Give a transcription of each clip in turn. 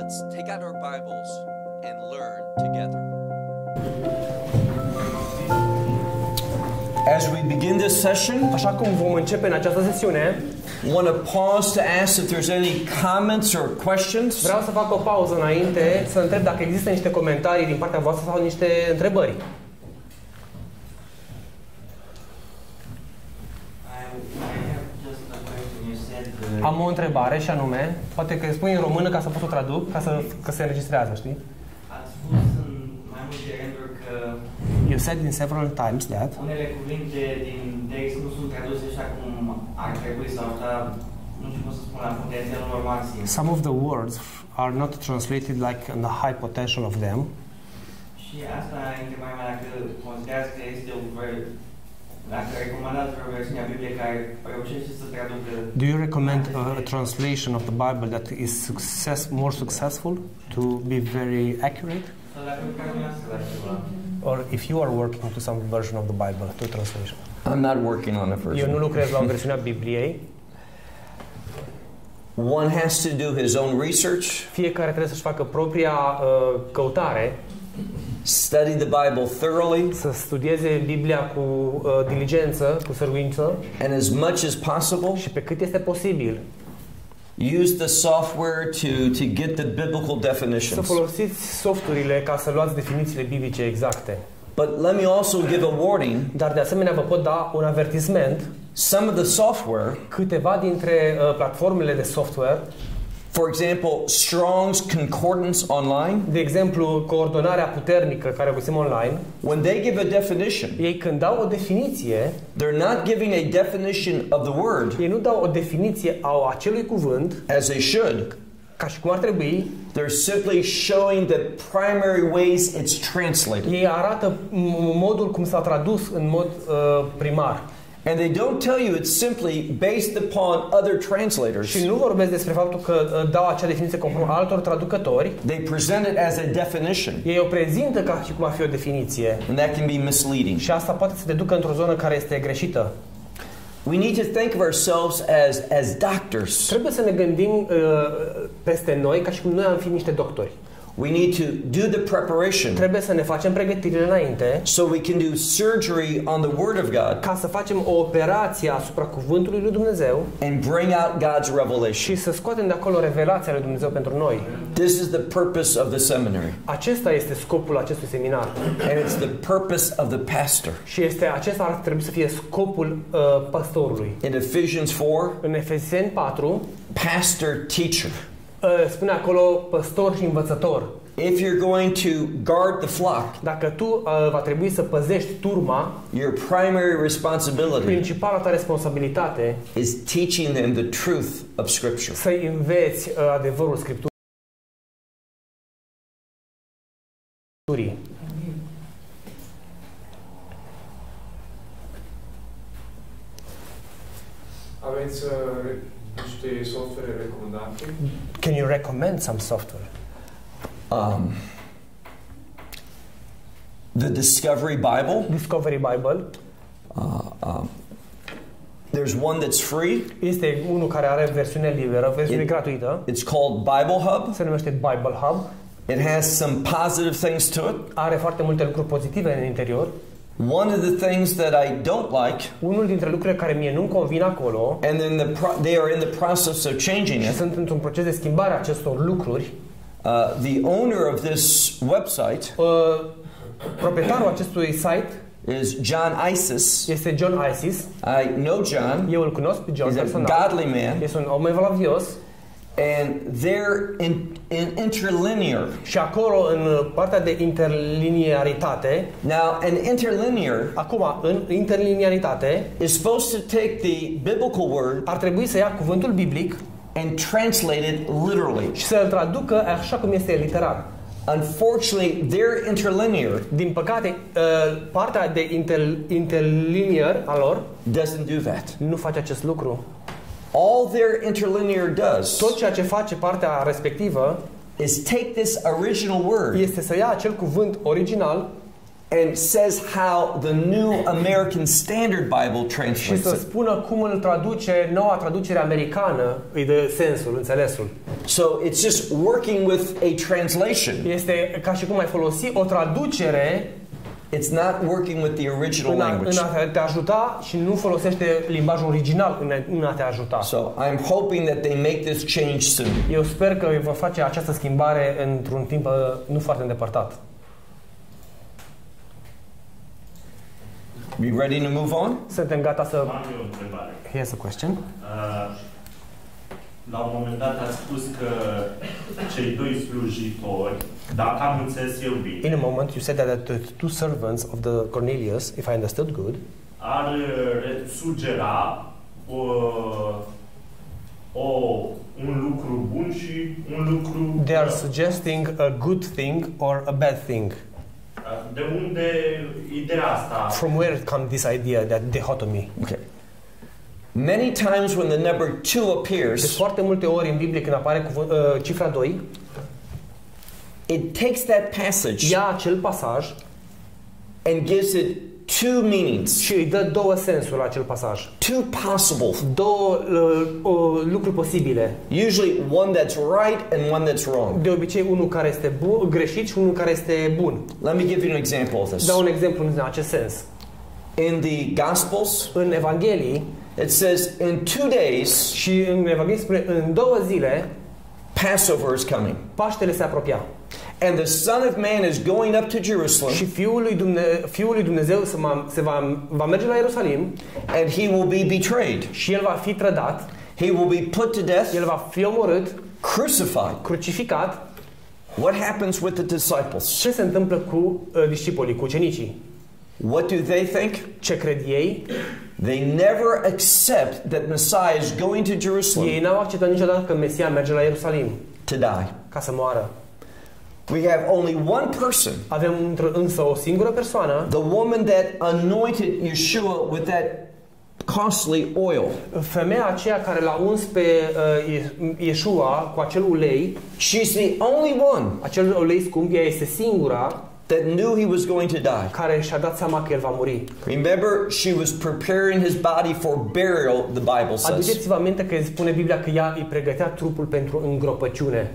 Let's take out our Bibles and learn together. As we begin this session, așa cum vom începe în această sesiune, want to pause to ask if there's any comments or questions. Vreau să fac o pauză înainte să întreb dacă există niște comentarii din partea voastră sau niște întrebări. Am o întrebare și anume, poate că îi spui în română ca să pot să o traduc, ca să se înregistrează, știi? Ați spus în mai multe rânduri că you said in several times that unele cuvinte din text nu sunt traduse așa cum ar trebui sau nu știu cum să spun, la potențial normație. Some of the words are not translated like on the high potential of them. Și asta întrebarea mea, dacă considerați că este un verb. Do you recommend a translation of the Bible that is more successful to be very accurate? Or if you are working to some version of the Bible, to translation? I'm not working on a version. Eu nu lucrez la o versiune a Bibliei. One has to do his own research. Fiecare trebuie să-și facă propria căutare. Study the Bible thoroughly. Să studieze Biblia cu diligență, cu sârguință. And as much as possible. Și pe cât este posibil. Use the software to get the biblical definitions. Să folosiți softurile ca să luați definițiile biblice exacte. But let me also give a warning. Dar de asemenea vă pot da un avertisment. Some of the software. Câteva dintre platformele de software. For example, Strong's Concordance online. De exemplu, coordonarea puternică care găsim online. When they give a definition, ei când dau o definiție, they're not giving a definition of the word. Ei nu dau o definiție a acelui cuvânt. As they should. Ca și cum ar trebui. They're simply showing the primary ways it's translated. Ei arată modul cum s-a tradus în mod primar. And they don't tell you it's simply based upon other translators. Și nu vorbesc despre faptul că dau acea definiție conform altor traducători. They present it as a definition. Ei o prezintă ca și cum ar fi o definiție. And that can be misleading. Și asta poate să te ducă într-o zonă care este greșită. We need to think of ourselves as doctors. Trebuie să ne gândim peste noi ca și cum noi am fi niște doctori. We need to do the preparation. Trebuie să ne facem pregătirile înainte. So we can do surgery on the word of God. Ca să facem o operație asupra cuvântului lui Dumnezeu. And bring out God's revelation. Și să scoatem de acolo revelația lui Dumnezeu pentru noi. This is the purpose of the seminary. Acesta este scopul acestui seminar. And it's the purpose of the pastor. Și este acesta ar trebui să fie scopul pastorului. In Ephesians 4. În Efeseni 4. Pastor teacher. Spune acolo păstor și învățător. If you're going to guard the flock, dacă tu va trebui să păzești turma, your primary responsibility, principala ta responsabilitate, is teaching them the truth of Scripture. Să înveți adevărul Scripturii. Aveți niște software recomandate? Can you recommend some software? The Discovery Bible. Discovery Bible. There's one that's free. Este unul care are versiune liberă, versiune gratuită. It's called Bible Hub. Se numește Bible Hub. It has some positive things to it. Are foarte multe lucruri pozitive în interior. One of the things that I don't like, unul dintre lucrurile care mie nu-mi convin acolo, and then they are in the process of changing it. Sunt într-un proces de schimbare a acestor lucruri. The owner of this website, proprietarul acestui site, is John Isis. Este John Isis. I know John. Eu îl cunosc pe John personal. He's a godly man. Este un om evlavios. And they're in interlinear. Și acolo în partea de interlinearitate. Now, an interlinear. Acum, în interlinearitate. Is supposed to take the biblical word. Ar trebui să ia cuvântul biblic. And translate it literally. Și să-l traducă așa cum este literal. Unfortunately, they're interlinear. Din păcate, partea de interlinear a lor doesn't do that. Nu face acest lucru. All their interlinear does. Tot ceea ce face partea respectivă is take this original word. Este să ia acel cuvânt original And says how the New American Standard Bible translates. Și să spună cum îl traduce noua traducere americană, îi dă sensul, înțelesul. So it's just working with a translation. Este ca și cum ai folosi o traducere. It's not working with the original language. În a te ajuta și nu folosește limbajul original în a te ajuta. So I'm hoping that they make this change soon. Eu sper că vor face această schimbare într-un timp nu foarte îndepărtat. You ready to move on? Suntem gata să... Am eu o întrebare. Here's a question. La un moment dat a spus că cei doi slujitori, dacă am înțeles eu bine... In a moment you said that the two servants of the Cornelius, if I understood good... ar sugera un lucru bun și un lucru... They are suggesting a good thing or a bad thing. De unde ideea asta? From where comes this idea, that dichotomy? Okay. Many times when the number 2 appears, de foarte multe ori în Biblie când apare cifra 2, it takes that passage, ia acel pasaj, and gives it two meanings. Și îi dă două sensuri la acel pasaj. Two possible. Două lucruri posibile. Usually one that's right and one that's wrong. De obicei unul care este greșit și unul care este bun. Let me give you an example of this. Dau un exemplu în acest sens. In the Gospels, în Evanghelii, it says in 2 days, și în Evanghelie spune în 2 zile, Passover is coming. Paștele se apropia. And the Son of Man is going up to Jerusalem. Și Fiul lui Dumnezeu va merge la Ierusalim. And he will be betrayed. Și el va fi trădat. He will be put to death. El va fi omorât. Crucified. Crucificat. What happens with the disciples? Ce se întâmplă cu discipolii, cu ucenicii? What do they think? Ce cred ei? They never accept that Messiah is going to Jerusalem. Ei n-au acceptat niciodată că Mesia merge la Ierusalim. To die. Ca să moară. We have only one person. Avem însă o singură persoană. The woman that anointed Yeshua with that costly oil. Femeia aceea care l-a uns pe Yeshua cu acel ulei. She's the only one. Acel ulei scump, ea este singura that knew he was going to die. Care și-a dat seama că el va muri. Remember, she was preparing his body for burial, the Bible says. Aduceți-vă aminte că spune Biblia că ea îi pregătea trupul pentru îngropăciune.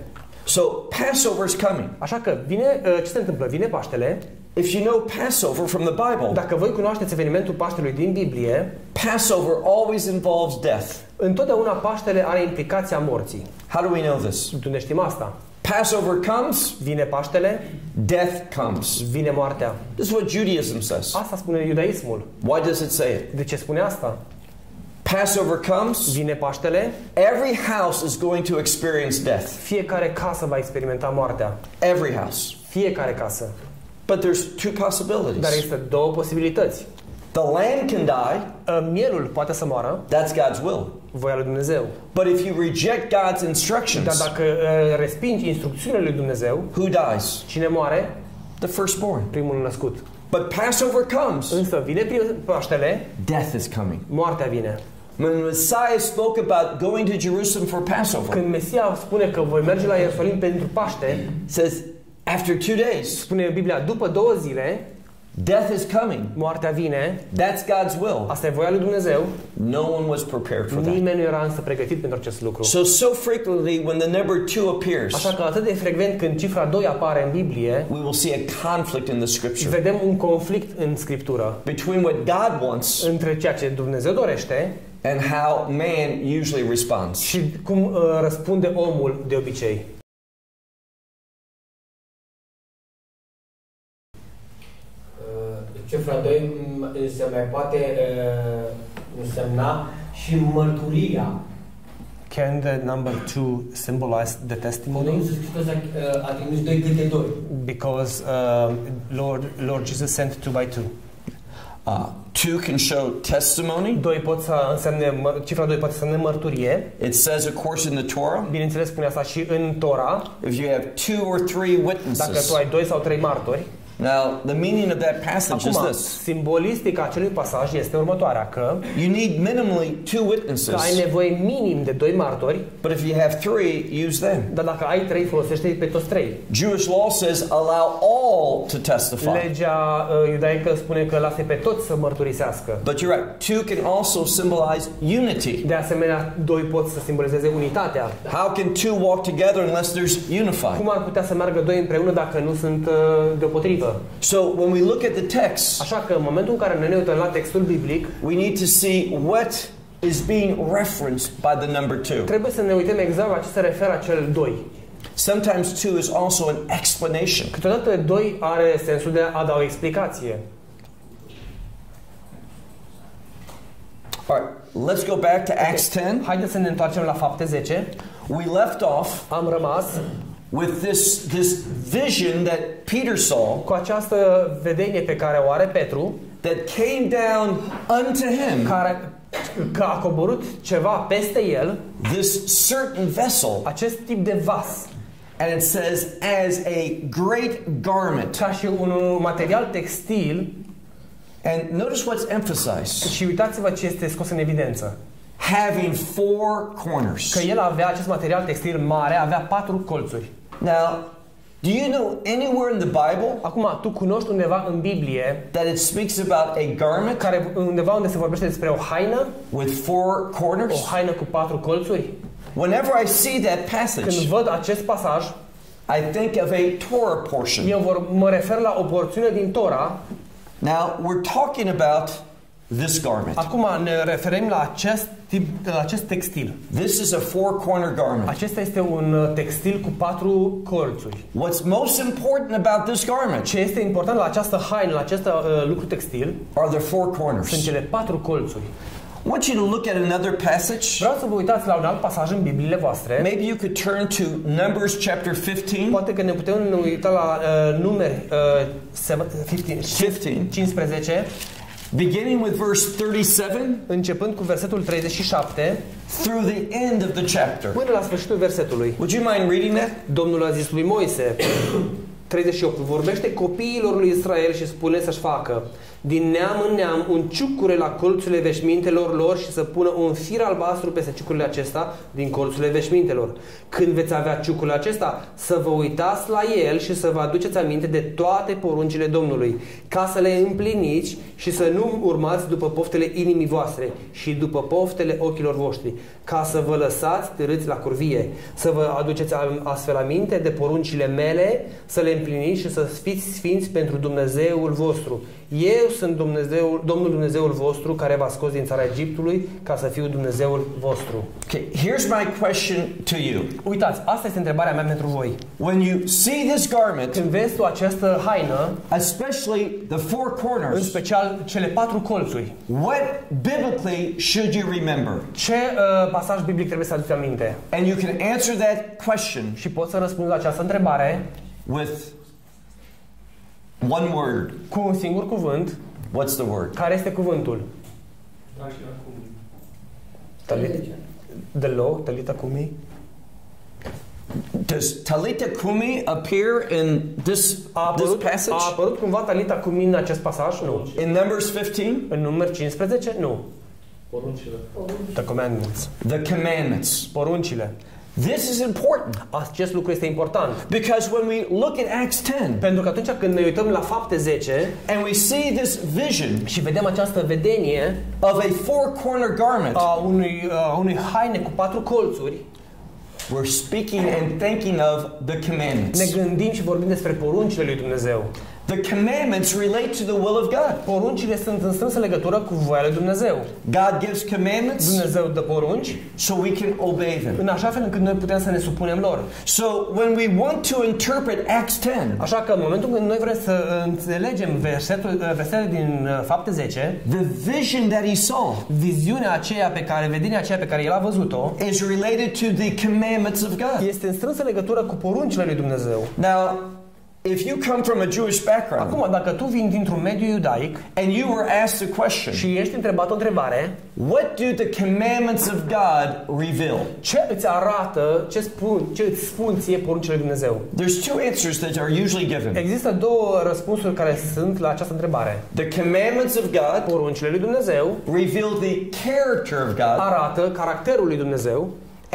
So, Passover is coming. Așa că vine, ce se întâmplă? Vine Paștele. If you know Passover from the Bible. Dacă voi cunoașteți evenimentul Paștelui din Biblie, Passover always involves death. Întotdeauna Paștele are implicația morții. How do we know this? Unde știm asta? Passover comes, vine Paștele, death comes, vine moartea. This is what Judaism says. Asta spune Iudaismul. Why does it say it? De ce spune asta? Passover comes, vine Paștele. Every house is going to experience death. Fiecare casă va experimenta moartea. Every house. Fiecare casă. But there's two possibilities. Dar există două posibilități. The lamb can die. Mielul poate să moară. That's God's will. Voia lui Dumnezeu. But if you reject God's instructions, dar dacă respingi instrucțiunile lui Dumnezeu, who dies? Cine moare? The firstborn. Primul născut. But Passover comes. Însă vine Paștele. Death is coming. Moartea vine. When Messiah spoke about going to Jerusalem for Passover, când Mesia spune că voi merge la Ierusalim pentru Paște, says after 2 days. Spune Biblia după 2 zile. Death is coming. Moartea vine. That's God's will. Asta e voia lui Dumnezeu. No one was prepared for that. Nimeni nu era însă pregătit pentru acest lucru. So frequently when the number 2 appears. Așa că atât de frecvent când cifra 2 apare în Biblie, we will see a conflict in the scripture. Vedem un conflict în scriptură. Between what God wants, între ceea ce Dumnezeu dorește, and how man usually responds. Și cum răspunde omul de obicei. Cifra 2 se mai poate însemna și mărturia. Can the number 2 symbolize the testimony? Domnul Hristos a trimis 2 câte 2. Because Lord Jesus sent 2 by 2. 2 can show testimony. Cifra 2 poate să însemne mărturie. It says, of course, in the Torah. Bineînțeles, spune asta și în Torah. If you have 2 or 3 witnesses. Dacă tu ai 2 sau 3 martori. Now, the meaning of that passage is this. Simbolistica acelui pasaj este următoarea, că you need minimally two witnesses. Că ai nevoie minim de doi martori. But if you have three, use them. Dar dacă ai trei, folosește-i pe toți trei. Jewish law says allow all to testify. Legea iudaică spune că lasă pe toți să mărturisească. But you're right. Two can also symbolize unity. De asemenea, doi pot să simbolizeze unitatea. How can two walk together unless there's unified? Cum ar putea să meargă doi împreună dacă nu sunt deopotrivă? So when we look at the text, așa că în momentul în care ne uităm la textul biblic, we need to see what is being referenced by the number 2. Trebuie să ne uităm exact la ce se referă acel 2. Sometimes 2 is also an explanation. Câteodată 2 are sensul de a da o explicație. All right, let's go back to Acts 10. Haideți să ne întoarcem la Fapte 10. We left off. Am rămas with this vision that Peter saw, cu această vedenie pe care o are Petru, that came down unto him, că a coborât ceva peste el, this certain vessel, acest tip de vas, and it says as a great garment, ca și un material textil, and notice what's emphasized, și uitați-vă ce este scos în evidență, having four corners, că el avea acest material textil mare, avea patru colțuri. Now, do you know anywhere in the Bible? Acum, tu cunoști undeva în Biblie that it speaks about a garment, care undeva unde se vorbește despre o haină with four corners? O haină cu patru colțuri? Whenever I see that passage, când văd acest pasaj, I think of a Torah portion. Eu mă refer la o porțiune din Torah. Now, we're talking about this garment. Acum ne referim la acest textil. This is a four-corner garment. Acesta este un textil cu patru colțuri. What's most important about this garment? Ce este important la această haină, la acest lucru textil? Are the four corners. Sunt cele patru colțuri. I want you to look at another passage. Vreau să vă uitați la un alt pasaj în Bibliile voastre. Maybe you could turn to Numbers chapter 15. Poate că ne putem uita la Numeri 15. Beginning with verse 37, începând cu versetul 37, through the end of the chapter, până la sfârșitul versetului. Would you mind reading that? Domnul a zis lui Moise, 38, vorbește copiilor lui Israel și spune să-și facă din neam în neam un ciucure la colțurile veșmintelor lor și să pună un fir albastru peste ciucurile acesta din colțurile veșmintelor. Când veți avea ciucul acesta, să vă uitați la el și să vă aduceți aminte de toate poruncile Domnului, ca să le împliniți și să nu urmați după poftele inimii voastre și după poftele ochilor voștri, ca să vă lăsați târâți la curvie, să vă aduceți astfel aminte de poruncile mele, să le împliniți și să fiți sfinți pentru Dumnezeul vostru. Eu sunt Domnul Dumnezeul vostru care v-a scos din țara Egiptului ca să fiu Dumnezeul vostru. Okay, here's my question to you. Uitați, asta este întrebarea mea pentru voi. When you see this garment, când vezi tu această haină, especially the four corners, în special cele patru colțuri, what biblically should you remember? Ce pasaj biblic trebuie să aduci aminte? And you can answer that question. Și poți să răspunzi la această întrebare with one word. Cu un singur cuvânt. What's the word? Care este cuvântul? The law, Talita kumi. Does Talita kumi appear in this passage? A apărut cumva Talita kumi în acest pasaj? Nu. In Numbers 15? În Numeri 15? Nu. Poruncile. The commandments. The commandments. Poruncile. This is important. Acest lucru este important. Because when we look at Acts 10, pentru că atunci când ne uităm la Fapte 10, and we see this vision, și vedem această vedenie of a four-corner garment, a unei haine cu patru colțuri, we're speaking and thinking of the commandments. Ne gândim și vorbim despre poruncile lui Dumnezeu. The commandments relate to the will of God. Poruncile sunt în strânsă legătură cu voia lui Dumnezeu. God gives commandments. Dumnezeu dă porunci. So we can obey them. În așa fel încât noi putem să ne supunem lor. So when we want to interpret Acts 10, așa că în momentul când noi vrem să înțelegem versetele din Fapte 10, the vision that he saw, vedenia aceea pe care el a văzut-o, is related to the commandments of God. Este în strânsă legătură cu poruncile lui Dumnezeu. Now, If you come from a Jewish background, acum, dacă tu vin dintr-un mediu iudaic, and you were asked a question, și ești întrebat o întrebare, what do the commandments of God reveal? Ce îți arată, ce îți spun ție poruncile lui Dumnezeu? There's two answers that are usually given. Există două răspunsuri care sunt la această întrebare. The commandments of God, poruncile lui Dumnezeu, reveal the character of God, arată caracterul lui Dumnezeu.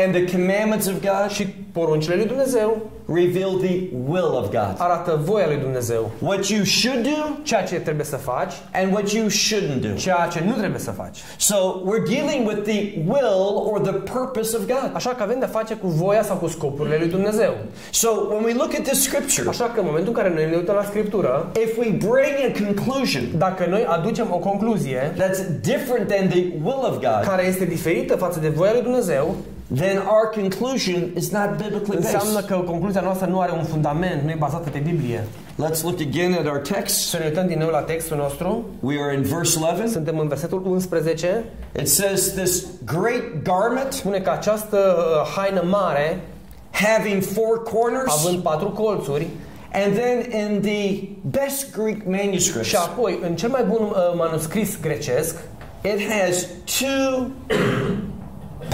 And the commandments of God, și poruncile lui Dumnezeu, reveal the will of God, arată voia lui Dumnezeu. What you should do, ceea ce trebuie să faci, and what you shouldn't do, ceea ce nu trebuie să faci. So we're dealing with the will or the purpose of God. Așa că avem de face cu voia sau cu scopurile lui Dumnezeu. So when we look at the scripture, așa că în momentul în care noi ne uităm la scriptură, if we bring a conclusion, dacă noi aducem o concluzie, that's different than the will of God, care este diferită față de voia lui Dumnezeu, then our conclusion is not biblically based. Înseamnă că concluzia noastră nu are un fundament, nu e bazată pe Biblie. Let's look again at our text. Să ne uităm din nou la textul nostru. We are in verse 11. Suntem în versetul 11. It says this great garment, spune că această haină mare, having four corners, având patru colțuri, and then in the best Greek manuscripts, și apoi în cel mai bun manuscris grecesc, it has two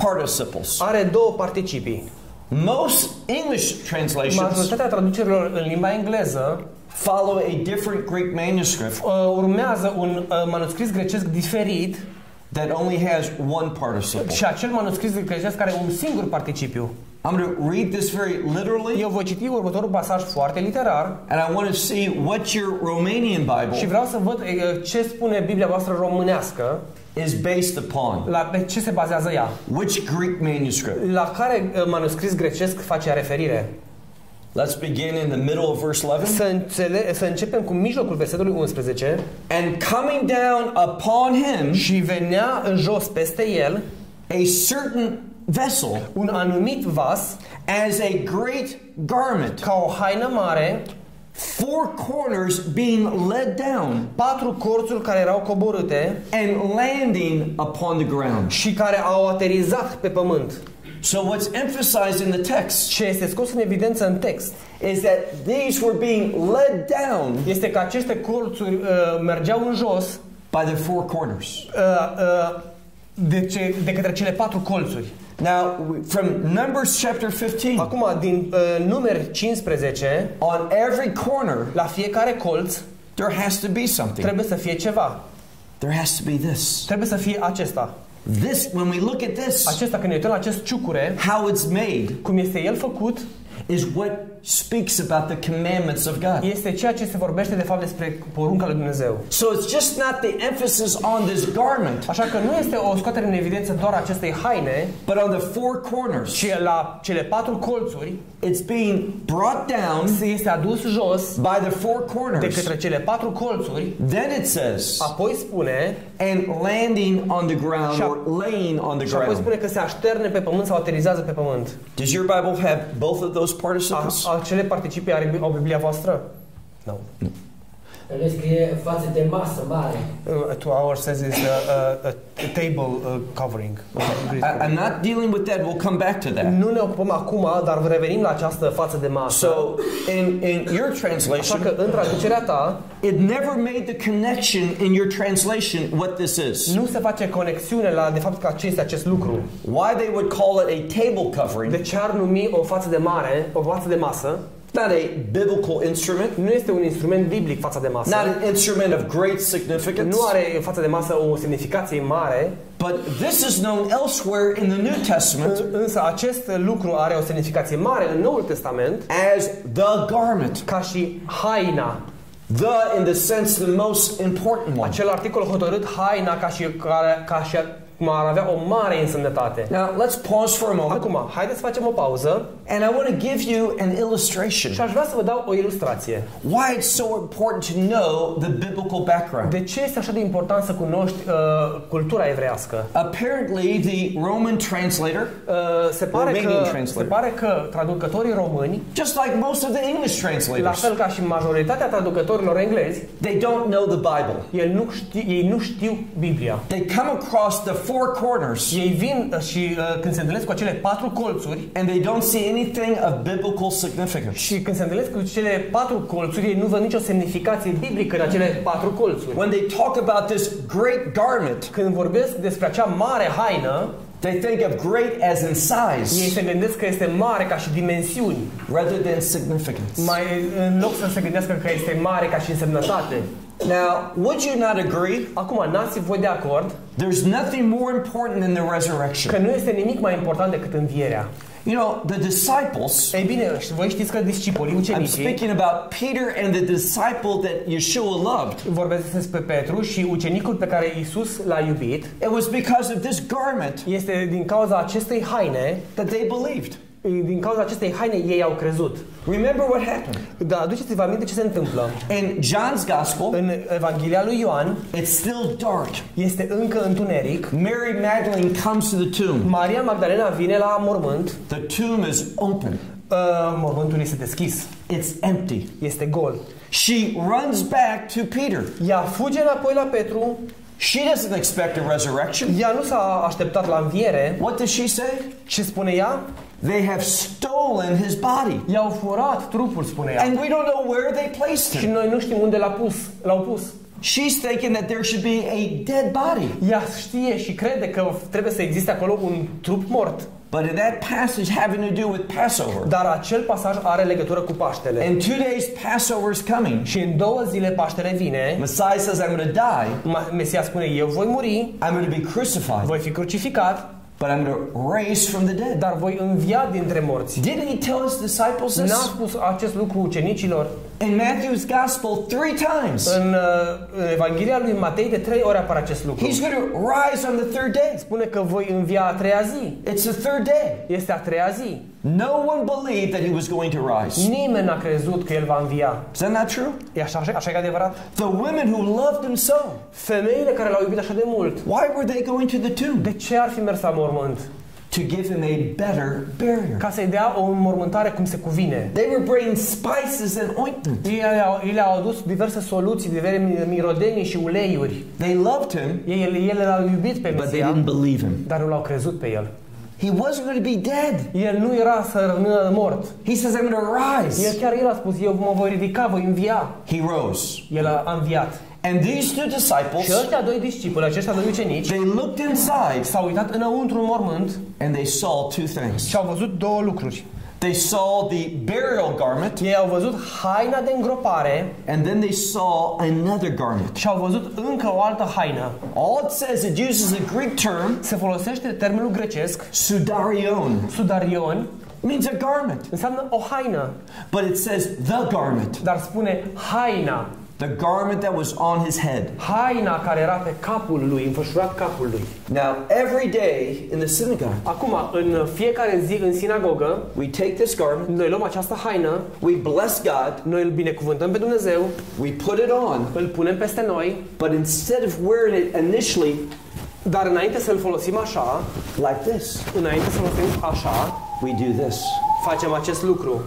participles. Are două participii. Most English translations, majoritatea traducerilor în limba engleză, follow a different Greek manuscript, urmează un manuscris grecesc diferit, that only has one participle. Și acel manuscris grecesc are un singur participiu. I'm going to read this very literally. Eu voi citi următorul pasaj foarte literar. And I want to see what your Romanian Bible, și vreau să văd ce spune Biblia voastră românească, is based upon. La ce se bazează ea? Which Greek manuscript? La care manuscris grecesc face referire? Let's begin in the middle of verse 11. Să începem cu mijlocul versetului 11. And coming down upon him, și venea în jos peste el, a certain vessel, un anumit vas, as a great garment, ca o haină mare, four corners being let down, patru corțuri care erau coborâte, and landing upon the ground, și care au aterizat pe pământ. So what's emphasized in the text, ce este scos în evidență în text, is that these were being let down, este că aceste corțuri mergeau în jos, by the four corners, de către cele patru colțuri. Now, from Numbers chapter 15, acum din Numeri 15, on every corner, la fiecare colț, there has to be something. Trebuie să fie ceva. There has to be this. Trebuie să fie acesta. This, when we look at this, acesta, când ne uităm la acest ciucure, how it's made, cum este el făcut, is what speaks about the commandments of God. Este ceea ce se vorbește de fapt despre porunca lui Dumnezeu. So it's just not the emphasis on this garment. Așa că nu este o scoatere în evidență doar acestei haine, but on the four corners, ci la cele patru colțuri, it's being brought down, se este adus jos, by the four corners, de către cele patru colțuri. Then it says, apoi spune, and landing on the ground, or laying on the ground. Și apoi spune că se așterne pe pământ sau aterizează pe pământ. Does your Bible have both of those participles? Acele participii au Biblia voastră? No. El scrie față de masă mare. To our says is a table covering. I'm not dealing with that. We'll come back to that. Nu ne ocupăm acum, dar revenim la această față de masă. So in your translation, că în traducerea ta, it never made the connection in your translation what this is. Nu se face conexiune la de fapt că acest lucru. Why they would call it a table covering? De ce ar numi o față de mare, o față de masă? Not a biblical instrument. Nu este un instrument biblic fața de masă. Not an instrument of great significance. Nu are fața de masă o semnificație mare. But this is known elsewhere in the New Testament. Însă acest lucru are o semnificație mare în Noul Testament. As the garment, ca și haina. The in the sense the most important one. Acel articol hotărât, haina ca și cum ar avea o mare însemnătate. Now, let's pause for a moment. Acum, haideți să facem o pauză. And I want to give you an illustration. Și aș vrea să vă dau o ilustrație. Why it's so important to know the biblical background. De ce este așa de important să cunoști cultura evreiască? Apparently, the Roman translator, se pare că traducătorii români, just like most of the English translators, la fel ca și majoritatea traducătorilor englezi, they don't know the Bible. Ei nu știu Biblia. They come across the four corners. Și ei vin și când se întâlnesc cu acele patru colțuri, and they don't see anything of biblical significance. Și când se întâlnesc cu cele patru colțuri, ei nu văd nicio semnificație biblică în acele patru colțuri. When they talk about this great garment, când vorbesc despre acea mare haină, they think of great as in size. Ei se gândesc că este mare ca și dimensiuni, rather than significance. Mai în loc să se gândească că este mare ca și însemnătate. Now, would you not agree? Acum, n-ați voi de acord? There's nothing more important than the resurrection. Că nu este nimic mai important decât învierea. You know, the disciples. Ei bine, voi știți că discipolii, ucenicii. I'm speaking about Peter and the disciple that Yeshua loved. Vorbesc despre Petru și ucenicul pe care Iisus l-a iubit. It was because of this garment. Este din cauza acestei haine that they believed. Din cauza acestei haine ei au crezut. Remember what happened. Da, aduceți-vă aminte ce se întâmplă. In John's Gospel, în Evanghelia lui Ioan, it's still dark. Este încă întuneric. Mary Magdalene comes to the tomb. Maria Magdalena vine la mormânt. The tomb is open. Mormântul este deschis. It's empty. Este gol. She runs back to Peter. Ea fuge înapoi la Petru. She doesn't expect a resurrection. Ea nu s-a așteptat la înviere. What does she say? Ce spune ea? They have stolen his body. I-au furat trupul, spune ea. And we don't know where they placed him. Și noi nu știm unde l-au pus. She's thinking that there should be a dead body. Ea știe și crede că trebuie să existe acolo un trup mort. But in that passage having to do with Passover. Dar acel pasaj are legătură cu Paștele. And 2 days Passover is coming. Și în 2 zile Paștele vine. Messiah says I'm going to die. Mesia spune eu voi muri. I'm going to be crucified. Voi fi crucificat. But I'm going to raise from the dead. Dar voi învia dintre morți. Didn't he tell his disciples this? N-a spus acest lucru ucenicilor? In Matthew's Gospel 3 times. În Evanghelia lui Matei de 3 ori apare acest lucru. He's going to rise on the third day. Spune că voi învia a 3-a zi. It's the third day. Este a 3-a zi. No one believed that he was going to rise. Nimeni n-a crezut că el va învia. Is that not true? E așa e adevărat? The women who loved him so. Femeile care l-au iubit așa de mult. Why were they going to the tomb? De ce ar fi mers la mormânt? To give him a better burial. Ca să-i dea o înmormântare cum se cuvine. They were bringing spices and ointment. Ei le-au adus diverse soluții, diverse mirodenii și uleiuri. They loved him. Ei l-au iubit pe Mesia. But they didn't believe him. Dar nu l-au crezut pe el. He wasn't going to be dead. El nu era să rămână mort. He says I'm going to rise. El a spus eu mă voi ridica, voi învia. He rose. El a înviat. And these 2 disciples, aceștia doi ucenici, they looked inside, s-au uitat înăuntru în mormânt, and they saw 2 things. Și au văzut 2 lucruri. They saw the burial garment. Ei au văzut haina de îngropare. And then they saw another garment. Și au văzut încă o altă haină. All it says, it uses a Greek term. Se folosește termenul grecesc. Sudarion. Sudarion. Means a garment. Înseamnă o haină. But it says the garment. Dar spune haina. The garment that was on his head. Haina care era pe capul lui, înfășurat capul lui. Now, every day in the synagogue. Acum, în fiecare zi în sinagogă, we take this garment. Noi luăm această haină. We bless God. Noi îl binecuvântăm pe Dumnezeu. We put it on. Îl punem peste noi. But instead of wearing it initially, dar înainte să îl folosim așa, like this. Înainte să îl folosim așa, we do this. Facem acest lucru.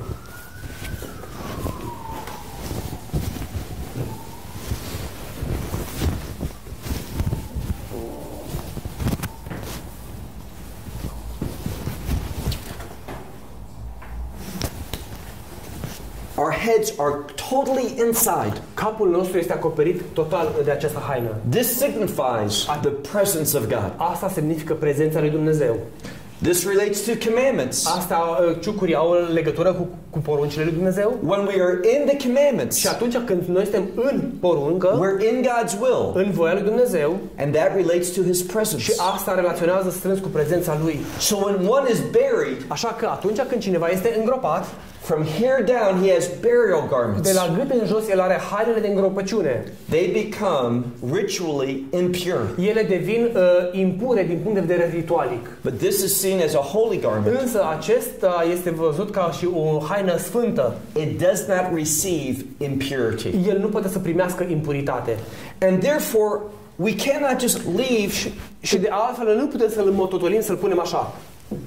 Our heads are totally inside. Capul nostru este acoperit total de această haină. This signifies the presence of God. Asta semnifică prezența lui Dumnezeu. This relates to commandments. Asta ciucuri au legătură cu poruncile lui Dumnezeu. When we are in the commandments. Și atunci când noi suntem în poruncă, we're in God's will. În voia lui Dumnezeu. And that relates to his presence. Și asta relaționează strâns cu prezența lui. So when one is buried, așa că atunci când cineva este îngropat, from here down he has burial garments. De la gât în jos el are hainele de îngropăciune. They become ritually impure. Ele devin impure din punct de vedere ritualic. But this is seen as a holy garment. Însă acesta este văzut ca și o haină sfântă. It does not receive impurity. El nu poate să primească impuritate. And therefore we cannot just leave. Și de altfel nu putem să-l mototolim, să-l punem așa.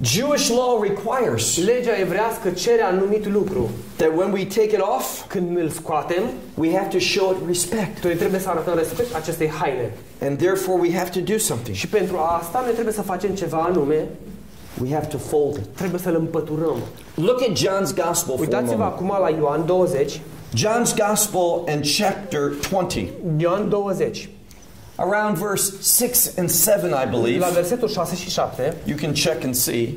Jewish law requires legea evrească cere anumit lucru. That when we take it off, când îl scoatem, we have to show it respect. Noi trebuie să arătăm respect acestei haine. And therefore we have to do something. Și pentru asta noi trebuie să facem ceva anume. We have to fold it. Trebuie să-l împăturăm. Look at John's Gospel. Uitați-vă acum la Ioan 20. John's Gospel and chapter 20. Ioan 20. Around verse 6 and 7, I believe. La versetul 6 și 7. You can check and see.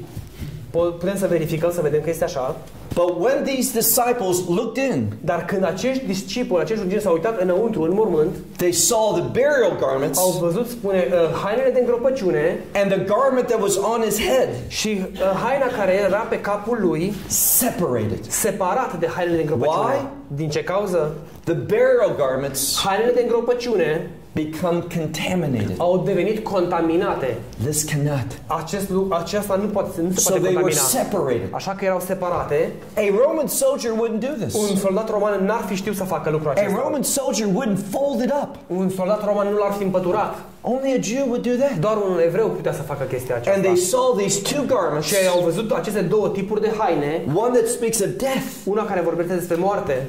Putem să verificăm, să vedem că este așa. But when these disciples looked in, dar când acești discipoli, acești ucenici s-au uitat înăuntru în mormânt, they saw the burial garments, au văzut, spune, hainele de îngropăciune, and the garment that was on his head, și haina care era pe capul lui, separated, separat de hainele de îngropăciune. Why? Din ce cauză? The burial garments, hainele de îngropăciune, become contaminated. Au devenit contaminate. This cannot. Aceasta nu poate, nu se poate contamina. So they were separated. Așa că erau separate. A Roman soldier wouldn't do this. Un soldat roman n-ar fi știut să facă lucrul acesta. A Roman soldier wouldn't fold it up. Un soldat roman nu l-ar fi împăturat. Only a Jew would do that. Doar un evreu putea să facă chestia aceasta. And they saw these two garments. Și au văzut aceste două tipuri de haine. One that speaks of death. Una care vorbește despre moarte.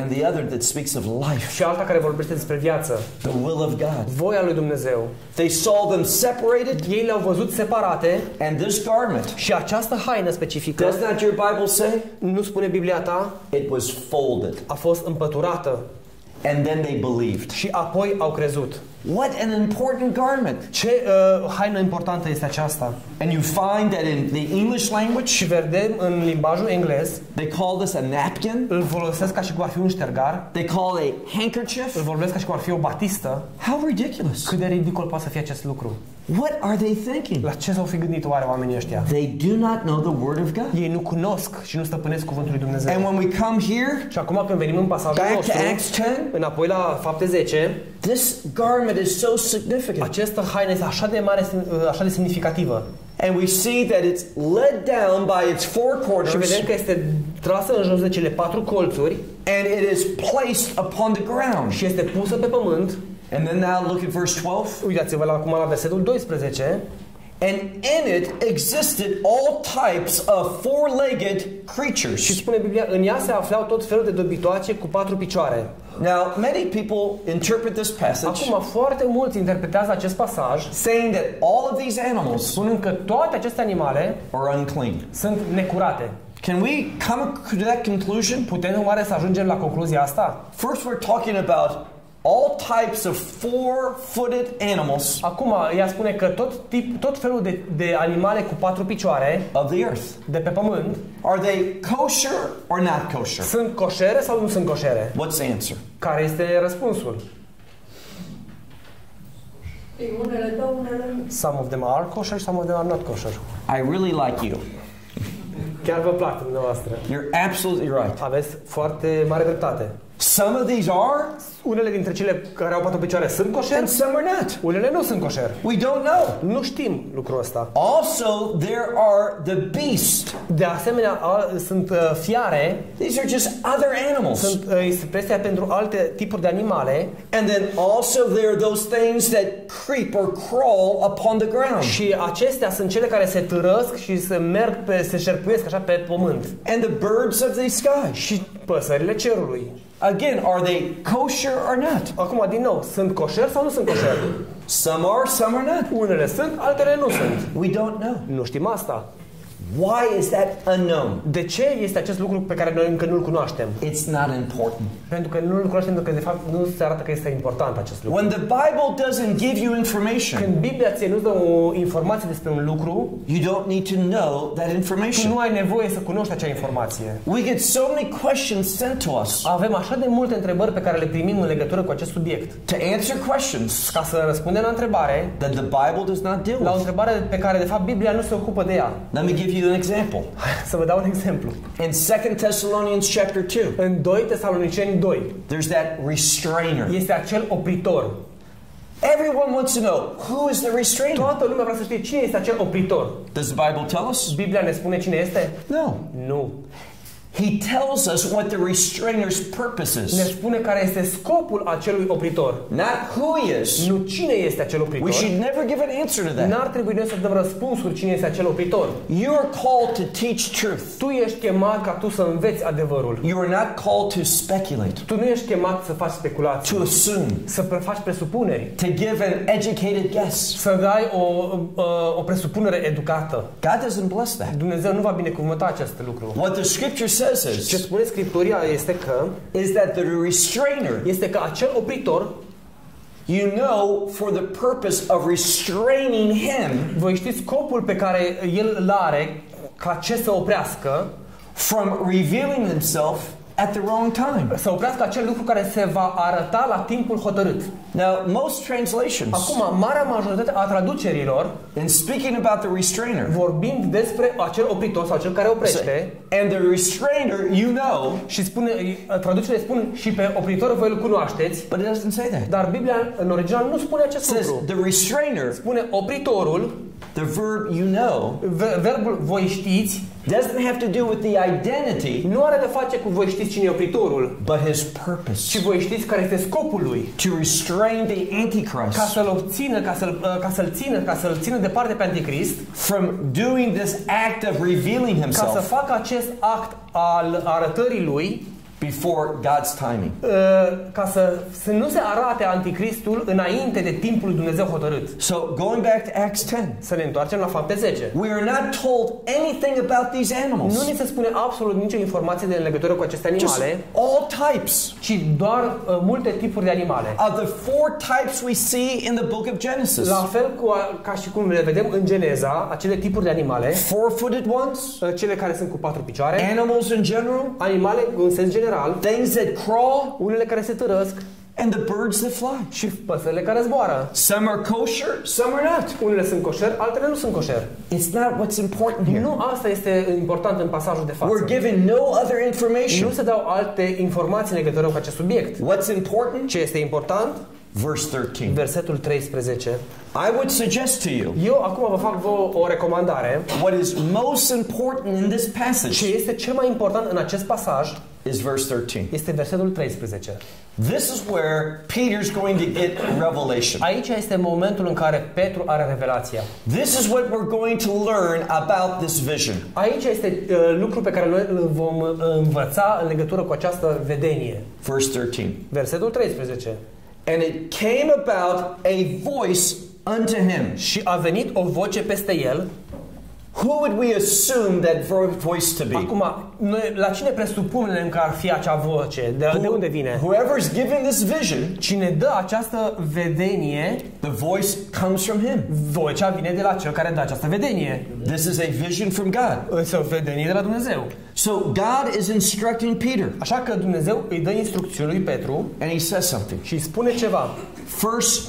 And the other that speaks of life. Și alta care vorbește despre viață. The will of God. Voia lui Dumnezeu. They saw them separated. Ei le-au văzut separate. And this garment. Și această haină specifică. Does not your Bible say? Nu spune Biblia ta? It was folded. A fost împăturată. And then they believed. Și apoi au crezut. What an important garment. Ce haină importantă este aceasta. And you find that in the English language, și vedem în limbajul englez, they call this a napkin. Îl folosesc ca și cum ar fi un ștergar. They call it a handkerchief. Îl folosesc ca și cum ar fi o batistă. How ridiculous. Cât de ridicol poate să fie acest lucru. What are they thinking? La ce s-au fi gândit oare oamenii ăștia? They do not know the word of God. Ei nu cunosc și nu stăpânesc cuvântul lui Dumnezeu. And when we come here, și acum când venim în pasajul nostru, back to Acts 10, înapoi la Fapte 10, this garment is so significant. Această haină este așa de mare, așa de semnificativă. And we see that it's let down by its four corners. Și vedem că este trasă în jos de cele patru colțuri. And it is placed upon the ground. Și este pusă pe pământ. And then now look at verse 12. Uitați-vă acum la versetul 12. And in it existed all types of four-legged creatures. Și spune Biblia, în ea se aflau tot felul de dobitoace cu patru picioare. Now, many people interpret this passage. Acum foarte mulți interpretează acest pasaj, saying that all of these animals, spunând că toate aceste animale, are unclean. Sunt necurate. Can we come to that conclusion? Putem oare să ajungem la concluzia asta? First we're talking about all types of four-footed animals. Acum ea spune că tot felul de animale cu patru picioare of the earth, de pe pământ. Are they kosher or not kosher? Sunt coșere sau nu sunt coșere? What's the answer? Care este răspunsul? Unele da, unele nu. Some of them are kosher, some of them are not kosher. I really like you. Chiar vă plac dumneavoastră. You're absolutely right. Aveți foarte mare dreptate. Some of these are, unele dintre cele care au patru picioare sunt coșer, and some are not. Unele nu sunt coșer. We don't know. Nu știm lucrul ăsta. Also there are the beasts. De asemenea sunt fiare. These are just other animals. Sunt expresia pentru alte tipuri de animale. And then also there are those things that creep or crawl upon the ground. Și acestea sunt cele care se târăsc și se șerpuiesc așa pe pământ. And the birds of the sky. Și păsările cerului. Again, are they kosher or not? Acum din nou, sunt coșer sau nu sunt coșer? Some are, some are not. Unele sunt, altele nu sunt. We don't know. Nu știm asta. Why is that unknown? De ce este acest lucru pe care noi încă nu-l cunoaștem? It's not important. Pentru că nu-l cunoaștem, pentru că de fapt nu se arată că este important acest lucru. When the Bible doesn't give you information, când Biblia ție nu dă o informație despre un lucru, you don't need to know that information. Nu ai nevoie să cunoști acea informație. We get so many questions sent to us. Avem așa de multe întrebări pe care le primim în legătură cu acest subiect. To answer questions, ca să răspundem la întrebare, that the Bible does not deal with. La o întrebare pe care de fapt Biblia nu se ocupă de ea. Let me give you an example. Să vă dau un exemplu. In 2 Thessalonians chapter 2. În 2 Tesaloniceni 2. There's that restrainer. Este acel opritor. Everyone wants to know who is the restrainer. Toată lumea vrea să știe cine este acel opritor. Does the Bible tell us? Biblia ne spune cine este? No. Nu. He tells us what the restrainer's purpose is. Ne spune care este scopul acelui opritor. Not who he is. Nu cine este acel opritor. We should never give an answer to that. N-ar trebui noi să dăm răspunsuri cine este acel opritor. You are called to teach truth. Tu ești chemat ca tu să înveți adevărul. You are not called to speculate. Tu nu ești chemat să faci speculații. To assume. Să faci presupuneri. To give an educated guess. Să dai o presupunere educată. God doesn't bless that. Dumnezeu nu va binecuvânta acest lucru. What the scripture says. Ce spune Scriptura este că este că acel opritor, you know, for the purpose of restraining him, voi știți scopul pe care el îl are ca ce să oprească, from revealing himself at the wrong time. Să oprească acel lucru care se va arăta la timpul hotărât. Now, most translations. Acum, marea majoritate a traducerilor, in speaking about the restrainer, vorbind despre acel opritor sau cel care oprește, and the restrainer, you know, și spune, traducerile spun și pe opritor voi îl cunoașteți. But it doesn't say that. Dar Biblia în original nu spune acest lucru. The restrainer, spune opritorul, the verb you know, verbul voi știți, doesn't have to do with the identity. Nu are de face cu voi știți cine e opritorul, but his purpose. Și voi știți care este scopul lui. To restrain the Antichrist. Ca să-l obțină, ca să-l țină departe pe Anticrist. From doing this act of revealing himself. Ca să facă acest act al arătării lui. Before God's timing. Ca să nu se arate Anticristul înainte de timpul lui Dumnezeu hotărât. So going back to Acts 10. Să ne întoarcem la Fapte 10. We are not told anything about these animals. Nu ni se spune absolut nicio informație în legătură cu aceste animale. All types. Ci doar multe tipuri de animale. Of the four types we see in the book of Genesis. La fel ca și cum le vedem în Geneza, acele tipuri de animale. Four-footed ones. Cele care sunt cu patru picioare. Animals in general. Animale în sens general. Things that crawl, unele care se târăsc, and the birds that fly, și păsările care zboară. Some are kosher, some are not. Unele sunt kosher, altele nu sunt kosher. It's not what's important here. Nu asta este important în pasajul de față. We're given no other information. Nu se dau alte informații în legătură cu acest subiect. What's important? Ce este important? Verse 13. Versetul 13. I would suggest to you. Eu acum vă fac o recomandare. What is most important in this passage? Ce este cel mai important în acest pasaj? Is verse 13. Este versetul 13. This is where Peter's going to get revelation. Aici este momentul în care Petru are revelația. This is what we're going to learn about this vision. Aici este lucru pe care noi îl vom învăța în legătură cu această vedenie. Verse 13. Versetul 13. And it came about a voice unto him. Și a venit o voce peste el. Who would we assume that voice to be? Acum, noi la cine presupunem că ar fi acea voce? De unde vine? Whoever's giving this vision, cine dă această vedenie, the voice comes from him. Vocea vine de la cel care dă această vedenie. This is a vision from God. Este o vedenie de la Dumnezeu. So God is instructing Peter. Așa că Dumnezeu îi dă instrucțiuni lui Petru, and he says something. Și spune ceva. First,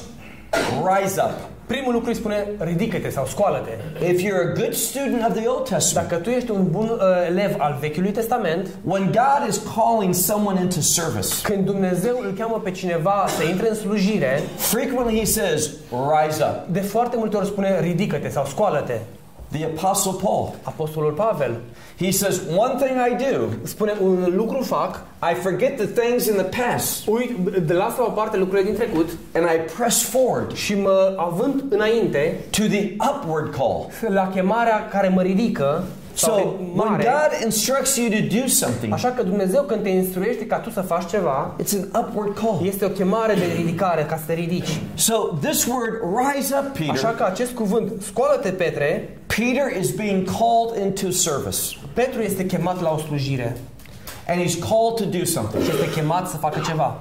rise up. Primul lucru îi spune, ridică-te sau scoală-te. If you're a good student of the Old Testament, dacă tu ești un bun elev al Vechiului Testament, when God is calling someone into service, când Dumnezeu îl cheamă pe cineva să intre în slujire, frequently he says, rise up. De foarte multe ori spune, ridică-te sau scoală-te. The Apostle Paul, Apostolul Pavel, he says, one thing I do, spune un lucru fac, I forget the things in the past, las la o parte lucrurile din trecut, and I press forward, și mă având înainte, to the upward call, la chemarea care mă ridică. So when God instructs you to do something, așa că Dumnezeu când te instruiește ca tu să faci ceva, it's an upward call. Este o chemare de ridicare ca să te ridici. So this word rise up, Peter. Așa că acest cuvânt scoală-te, Petre. Peter is being called into service. Petru este chemat la o slujire. And he's called to do something. Și este chemat să facă ceva.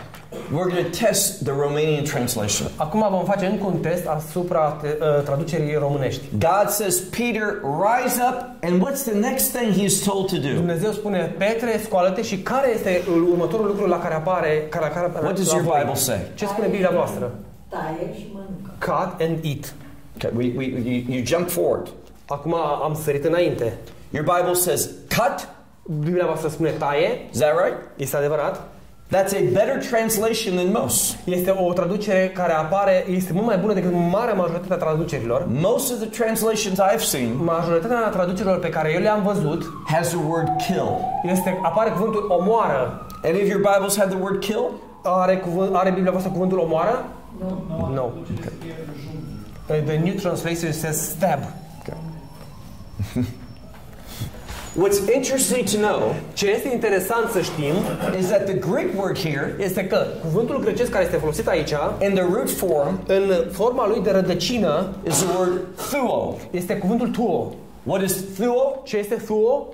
We're going to test the Romanian translation. Acum vom face încă un test asupra traducerii românești. God says, Peter, rise up, and what's the next thing he is told to do? Dumnezeu spune, Petre, scoală-te, și care este următorul lucru la care apare? What does your Bible say? Ce spune Biblia voastră? Taie și mănâncă. Cut and eat. Okay, you jump forward. Acum am sărit înainte. Your Bible says, cut. Biblia voastră spune taie. Is that right? Este adevărat? That's a better translation than most. Este o traducere care apare, este mult mai bună decât marea majoritatea traducerilor. Most of the translations I've seen, majoritatea traducerilor pe care eu le-am văzut, has the word kill. Este apare cuvântul omoară. Any of your Bibles have the word kill? Are Biblia voastră cuvântul omoară? No. No. Okay. The new translation says stab. Okay. What's interesting to know, ce este interesant să știm, is that the Greek word here, este că cuvântul grecesc care este folosit aici, in the root form, în forma lui de rădăcină, is the word thuo. Este cuvântul thuo. What is thuo? Ce este thuo?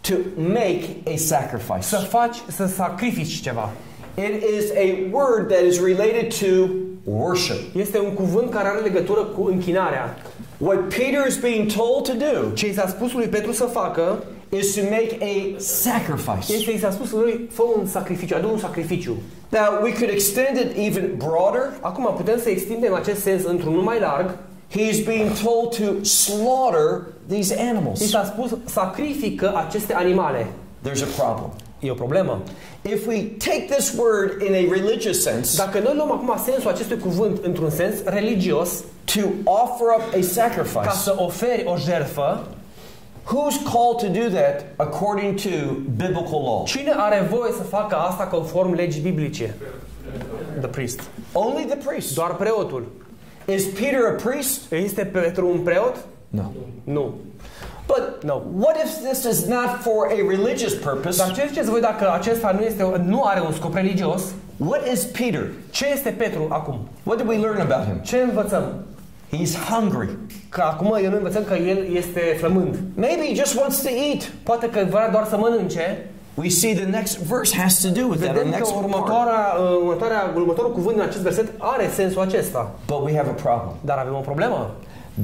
To make a sacrifice. Să faci, să sacrifici ceva. It is a word that is related to worship. Este un cuvânt care are legătură cu închinarea. What Peter is being told to do, ce i s-a spus lui Petru să facă, is to make a sacrifice. Este i s-a spus lui, fă un sacrificiu, adu un sacrificiu. Now we could extend it even broader. Acum putem să extindem acest sens într-unul mai larg. He is being told to slaughter these animals. I s-a spus sacrifică aceste animale. There's a problem. E o problemă. If we take this word in a religious sense, dacă noi luăm acum sensul acestui cuvânt într-un sens religios, to offer up a sacrifice, ca să oferi o jertfă, who's called to do that according to biblical law? Cine are voie să facă asta conform legii biblice? The priest. Only the priest. Doar preotul. Is Peter a priest? Este Petru un preot? No. Nu. But no. What if this is not for a religious purpose? Dar ce ziceți voi dacă acesta nu are un scop religios? What is Peter? Ce este Petru acum? What did we learn about him? Ce învățăm? He's hungry. Că acum el învățăm că el este flămând. Maybe he just wants to eat. Poate că vrea doar să mănânce. We see the next verse has to do with that. The next următorul cuvânt în acest verset are sensul acesta. But we have a problem. Dar avem o problemă.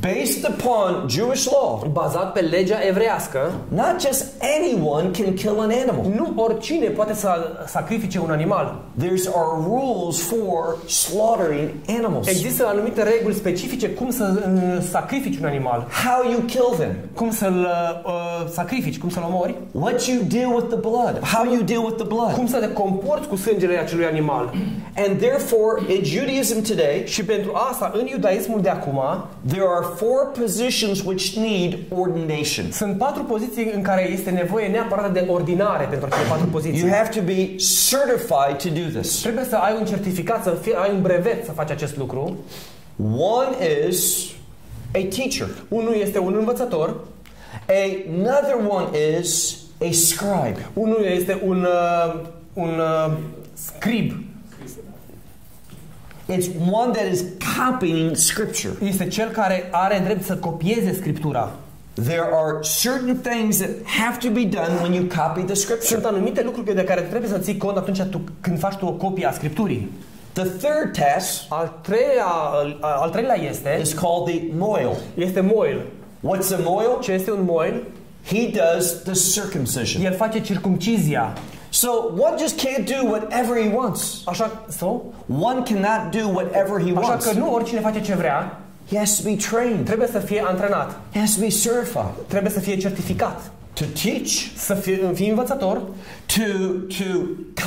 Based upon Jewish law, bazat pe legea evreiască, not just anyone can kill an animal. Nu oricine poate să sacrifice un animal. There are rules for slaughtering animals. Există anumite reguli specifice cum să sacrifici un animal. How you kill them? Cum să-l sacrifici, cum să-l omori? What you deal with the blood? How you deal with the blood? Cum să te comporți cu sângele acelui animal? And therefore, in Judaism today, și pentru asta în iudaismul de acum, there are four positions which need ordination. Sunt patru poziții în care este nevoie neapărat de ordinare pentru aceste patru poziții. You have to be certified to do this. Trebuie să ai un certificat, să ai un brevet să faci acest lucru. One is a teacher. Unul este un învățător. Another one is a scribe. Unul este un scrib. It's one that is copying scripture. Este cel care are drept să copieze scriptura. There are certain things that have to be done when you copy the scripture. Sunt anumite lucruri de care trebuie să ții cont atunci când faci tu o copie a scripturii. The third task, al treilea este, is called the moil. Este moil. What's a moil? Ce este un moil? He does the circumcision. El face circumcizia. So one just can't do whatever he wants. One cannot do whatever he wants. Așa că nu oricine face ce vrea. He has to be trained. Trebuie să fie antrenat. He has to be certified. Trebuie să fie certificat. To teach, să fii învățător. To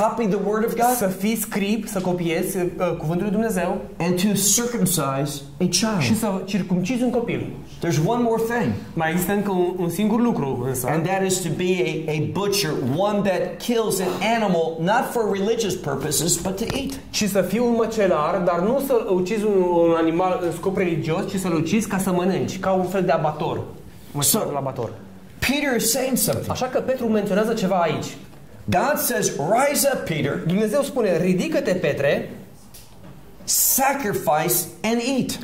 copy the word of God, să fii scrib, să copiezi cuvântul lui Dumnezeu. And to circumcise a child, și să circumcizi un copil. There's one more thing. Mai există încă un singur lucru însă. And that is to be a butcher, one that kills an animal not for religious purposes but to eat. Și să fii un măcelar, dar nu să ucizi un animal în scop religios, ci să-l ucizi ca să mănânci, ca un fel de abator. Măcelar-abator. Peter is saying something. Așa că Petru menționează ceva aici. God says, "Rise up, Peter." Dumnezeu spune, ridică-te, Petre. Sacrifice and eat.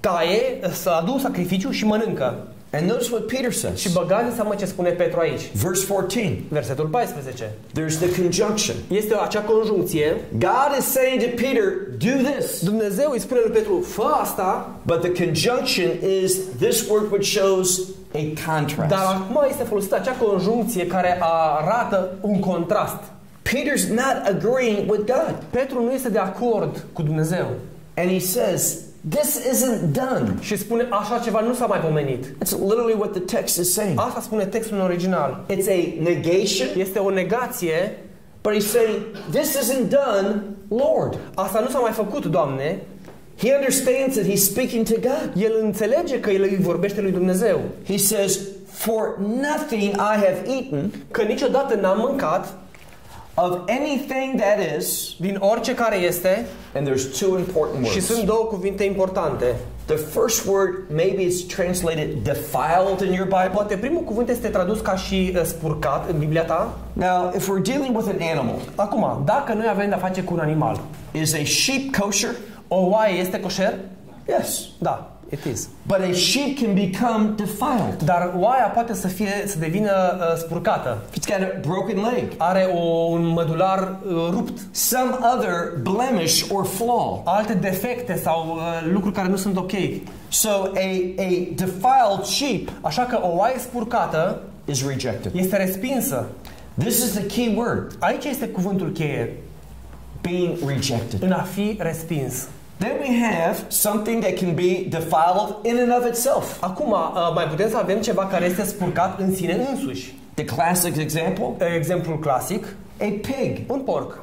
Taie, să adu sacrificiu și mănâncă. And notice what Peter says. Și băgați seama ce spune Petru aici. Verse 14. Versetul 14. There's the conjunction. Este acea conjuncție. God is saying to Peter, do this. Dumnezeu îi spune lui Petru, fă asta. But the conjunction is this word which shows a contrast. Dar acum este folosită acea conjuncție care arată un contrast. Peter's not agreeing with God. Petru nu este de acord cu Dumnezeu. And he says, this isn't done. Și spune, așa ceva nu s-a mai pomenit. That's literally what the text is saying. Asta spune textul original. It's a negation. Este o negație. But he's saying, this isn't done, Lord. Asta nu s-a mai făcut, Doamne. He understands that he's speaking to God. El înțelege că el îi vorbește lui Dumnezeu. He says, for nothing I have eaten, că niciodată n-am mâncat, of anything that is, din orice care este, and there's two important words. Și sunt două cuvinte importante. The first word maybe is translated defiled in your Bible. Poate primul cuvânt este tradus ca și spurcat în Biblia ta. Now, if we're dealing with an animal, acum, dacă noi avem de a face cu un animal, is a sheep kosher? O oaie este kosher? Yes, da, it is. But a sheep can become defiled. Dar oaia poate să devină spurcată. It's got a broken leg. Are un mădular rupt. Some other blemish or flaw. Alte defecte sau lucruri care nu sunt ok. So a defiled sheep, așa că o oaie spurcată is rejected. Este respinsă. This is the key word. Aici este cuvântul cheie. Being rejected. În a fi respins. Then we have something that can be defiled in and of itself. Acum mai putem să avem ceva care este spurcat în sine însuși. The classic example. Exemplul clasic. A pig. Un porc.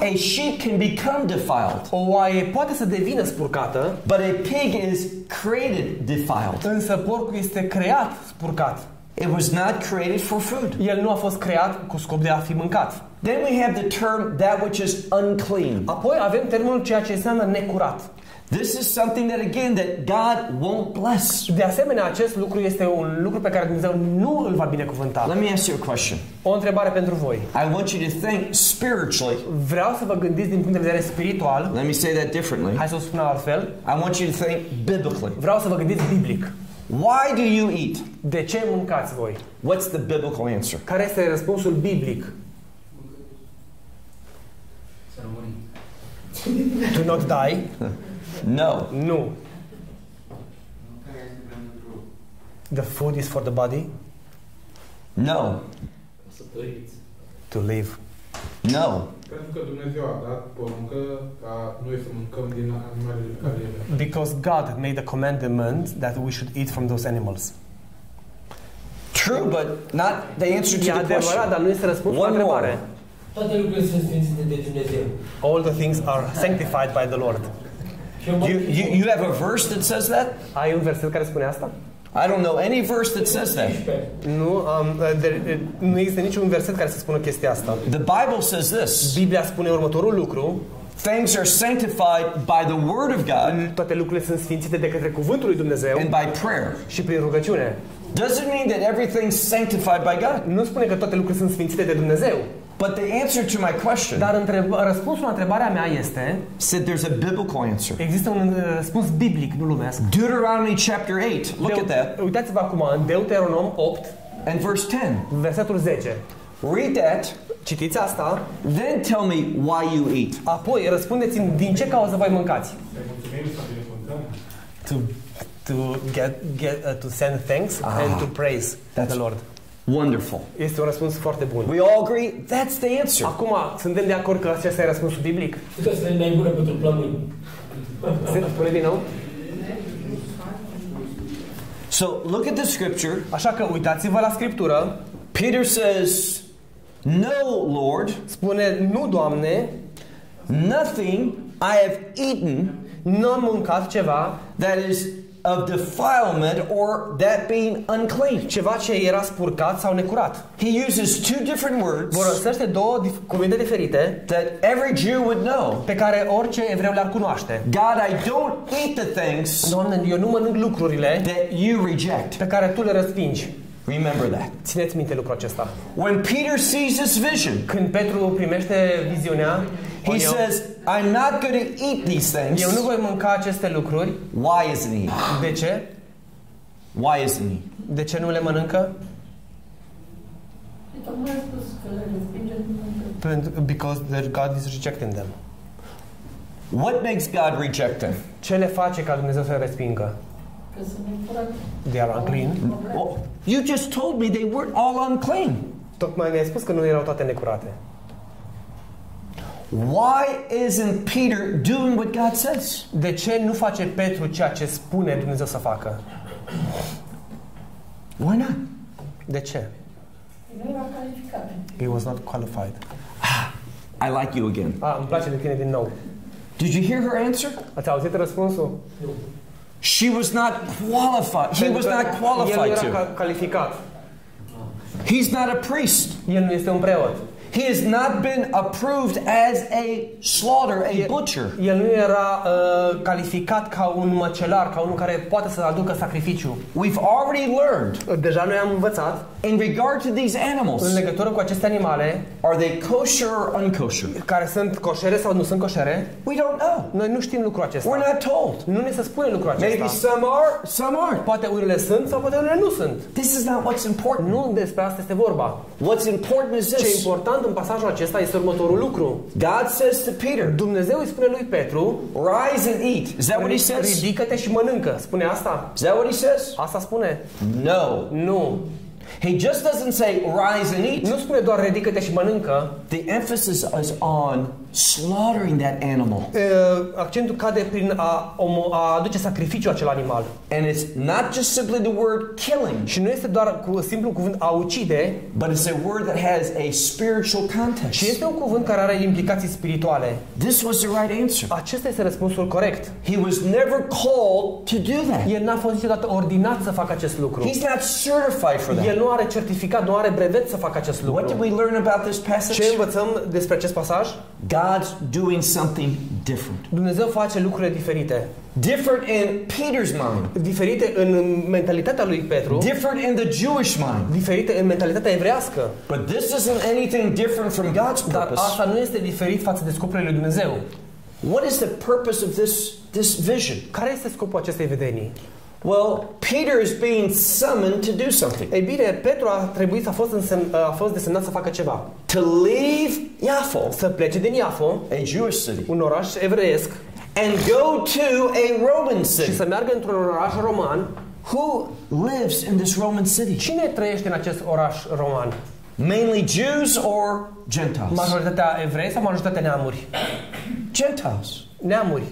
A sheep can become defiled. O oaie poate să devină spurcată. But a pig is created defiled. Însă porcul este creat spurcat. It was not created for food. El nu a fost creat cu scop de a fi mâncat. Then we have the term that which is unclean. Apoi avem termenul ceea ce înseamnă necurat. This is something that again that God won't bless. De asemenea, acest lucru este un lucru pe care Dumnezeu nu îl va binecuvânta. Let me ask you a question. O întrebare pentru voi. I want you to think spiritually. Vreau să vă gândiți din punct de vedere spiritual. Let me say that differently. Hai să o spun altfel. I want you to think biblically. Vreau să vă gândiți biblic. Why do you eat? De ce mâncați voi? What's the biblical answer? Care este răspunsul biblic? Să rămâni. Do not die? No. Nu. The food is for the body? No. Să trăiți. To live? No. Pentru că Dumnezeu a dat poruncă ca noi să mâncăm din animalele pe care le avem. Because God made a commandment that we should eat from those animals. True, but not the answer to the question. Dar nu este răspunsul la întrebare. Toate lucrurile sunt sfințite de Dumnezeu. All the things are sanctified by the Lord. You have a verse that says that? Ai un verset care spune asta? I don't know any verse that says that. Nu există niciun verset care să spună chestia asta. The Bible says this. Biblia spune următorul lucru. Things are sanctified by the word of God. Toate lucrurile sunt sfințite de către cuvântul lui Dumnezeu. And by prayer. Și prin rugăciune. Doesn't mean that everything's sanctified by God. Nu spune că toate lucrurile sunt sfințite de Dumnezeu. But the answer to my question. Dar răspunsul la întrebarea mea este. Said there's a biblical answer. Există un răspuns biblic, nu lumesc. Deuteronomy chapter 8. Look at that. Uitați-vă acum în Deuteronomy 8 and verse 10. Versetul 10. Read that. Citiți asta. Then tell me why you eat. Apoi răspundeți-mi din ce cauză voi mâncați. To send thanks and to praise the Lord. Wonderful. Este un răspuns foarte bun. We all agree that's the answer. Acum suntem de acord că acesta e răspunsul biblic. Să ne mai bună pentru plămâni. Se spune din nou? So look at the scripture. Așa că uitați-vă la scriptură. Peter says, "No, Lord." Spune, "Nu, Doamne." Nothing I have eaten, n-am mâncat ceva, that is of defilement or that being unclean. Ceva ce era spurcat sau necurat. He uses two different words. Folosește două cuvinte diferite. That every Jew would know. Pe care orice evreu le-ar cunoaște. God, I don't eat the things. Doamne, eu nu mănânc lucrurile. That you reject. Pe care tu le respingi. Remember that. Țineți minte lucrul acesta. When Peter sees this vision. Când Petru primește viziunea. He says, I'm not going to eat these things. Eu nu voi mânca aceste lucruri. Why isn't he? De ce? Why isn't he? De ce nu le mănâncă? Because God is rejecting them. What makes God reject them? Ce le face ca Dumnezeu să le respingă? They are unclean. You just told me they weren't all unclean. Tocmai mi-ai spus că nu erau toate necurate. Why isn't Peter doing what God says? De ce nu face Petru ceea ce spune Dumnezeu să facă? Why not? De ce? Nu era calificat. He was not qualified. I like you again. Îmi place de tine din nou. Did you hear her answer? Ați auzit răspunsul? Nu. She was not qualified. He was not qualified to. El nu era calificat. He's not a priest. El nu este un preot. He has not been approved as a slaughter, a butcher. El nu era calificat ca un măcelar, ca unul care poate să aducă sacrificiu. We've already learned. Deja noi am învățat. In regard to these animals. În legătură cu aceste animale, are they kosher or unkosher? Care sunt coșere sau nu sunt coșere? We don't know. Noi nu știm lucrul acesta. We're not told. Nu ne se spune lucrul acesta. Maybe some are, some aren't. Poate unele sunt sau poate unele nu sunt. This is not what's important. Nu despre asta este vorba. What's important is this. Ce important în pasajul acesta este următorul lucru. God says to Peter. Dumnezeu îi spune lui Petru, rise and eat. Is that what he says? Ridică-te și mănâncă. Spune asta? Is that what he says? Asta spune? No. Nu. He just doesn't say rise and eat. Nu spune doar ridică-te și mănâncă. The emphasis is on slaughtering that animal. Accentul cade prin a aduce sacrificiu acel animal. And it's not just simply the word killing. Și nu este doar simplu cuvânt a ucide, but it's a word that has a spiritual context. Și este un cuvânt care are implicații spirituale. This was the right answer. Acesta este răspunsul corect. He was never called to do that. El n-a fost niciodată ordinat să facă acest lucru. He's not certified for that. El nu are certificat, nu are brevet să facă acest lucru. What did we learn about this passage? Ce învățăm despre acest pasaj? God's doing something different. Dumnezeu face lucruri diferite. Different in Peter's mind. Diferite în mentalitatea lui Petru. Different in the Jewish mind. Diferite în mentalitatea evrească. But this isn't anything different from God's purpose. Dar asta nu este diferit față de scopurile lui Dumnezeu. What is the purpose of this vision? Care este scopul acestei vedenii? Well, Peter is being summoned to do something. Ei bine, Petru a trebuit să a fost desemnat să facă ceva. To leave Jaffa, să plece din Jaffa, a Jewish city, un oraș evreiesc, and go to a Roman city, și să meargă într-un oraș roman. Who lives in this Roman city? Cine trăiește în acest oraș roman? Mainly Jews or Gentiles? Majoritatea evrei sau majoritatea neamuri? Gentiles. Neamuri.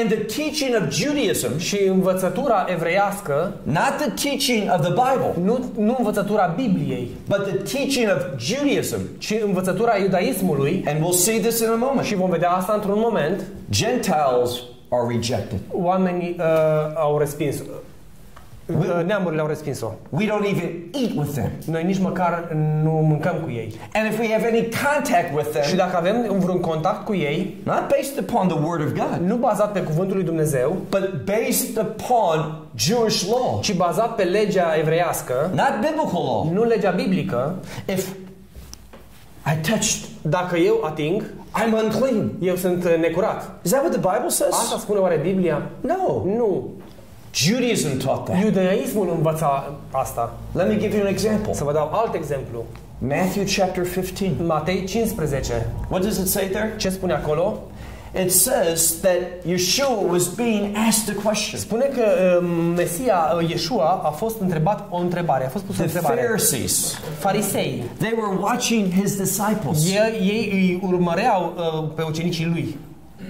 And the teaching of Judaism, și învățătura evreiască, not the teaching of the Bible, nu învățătura Bibliei, but the teaching of Judaism, ci învățătura iudaismului, and we'll see this in a moment. Și vom vedea asta într-un moment. Gentiles are rejected. Oamenii au respins. Neamurile au respins-o. We don't even eat with them. Noi nici măcar nu mâncăm cu ei. And if we have any contact with them, și dacă avem vreun contact cu ei, not based upon the word of God, nu bazat pe cuvântul lui Dumnezeu, but based upon Jewish law, ci bazat pe legea evreiască, not biblical law, nu legea biblică. If I touched, dacă eu ating, I'm unclean. Eu sunt necurat. Is that what the Bible says? Asta spune oare Biblia? No. Nu. Judaism taught that. Iudaismul învăța asta. Let me give you an example. Să vă dau alt exemplu. Matthew chapter 15. Matei 15. What does it say there? Ce spune acolo? It says that Yeshua was being asked a question. Spune că Mesia, Yeshua, a fost întrebat o întrebare. A fost pusă o întrebare. The Pharisees. Farisei. They were watching his disciples. Ei îi urmăreau pe ucenicii lui.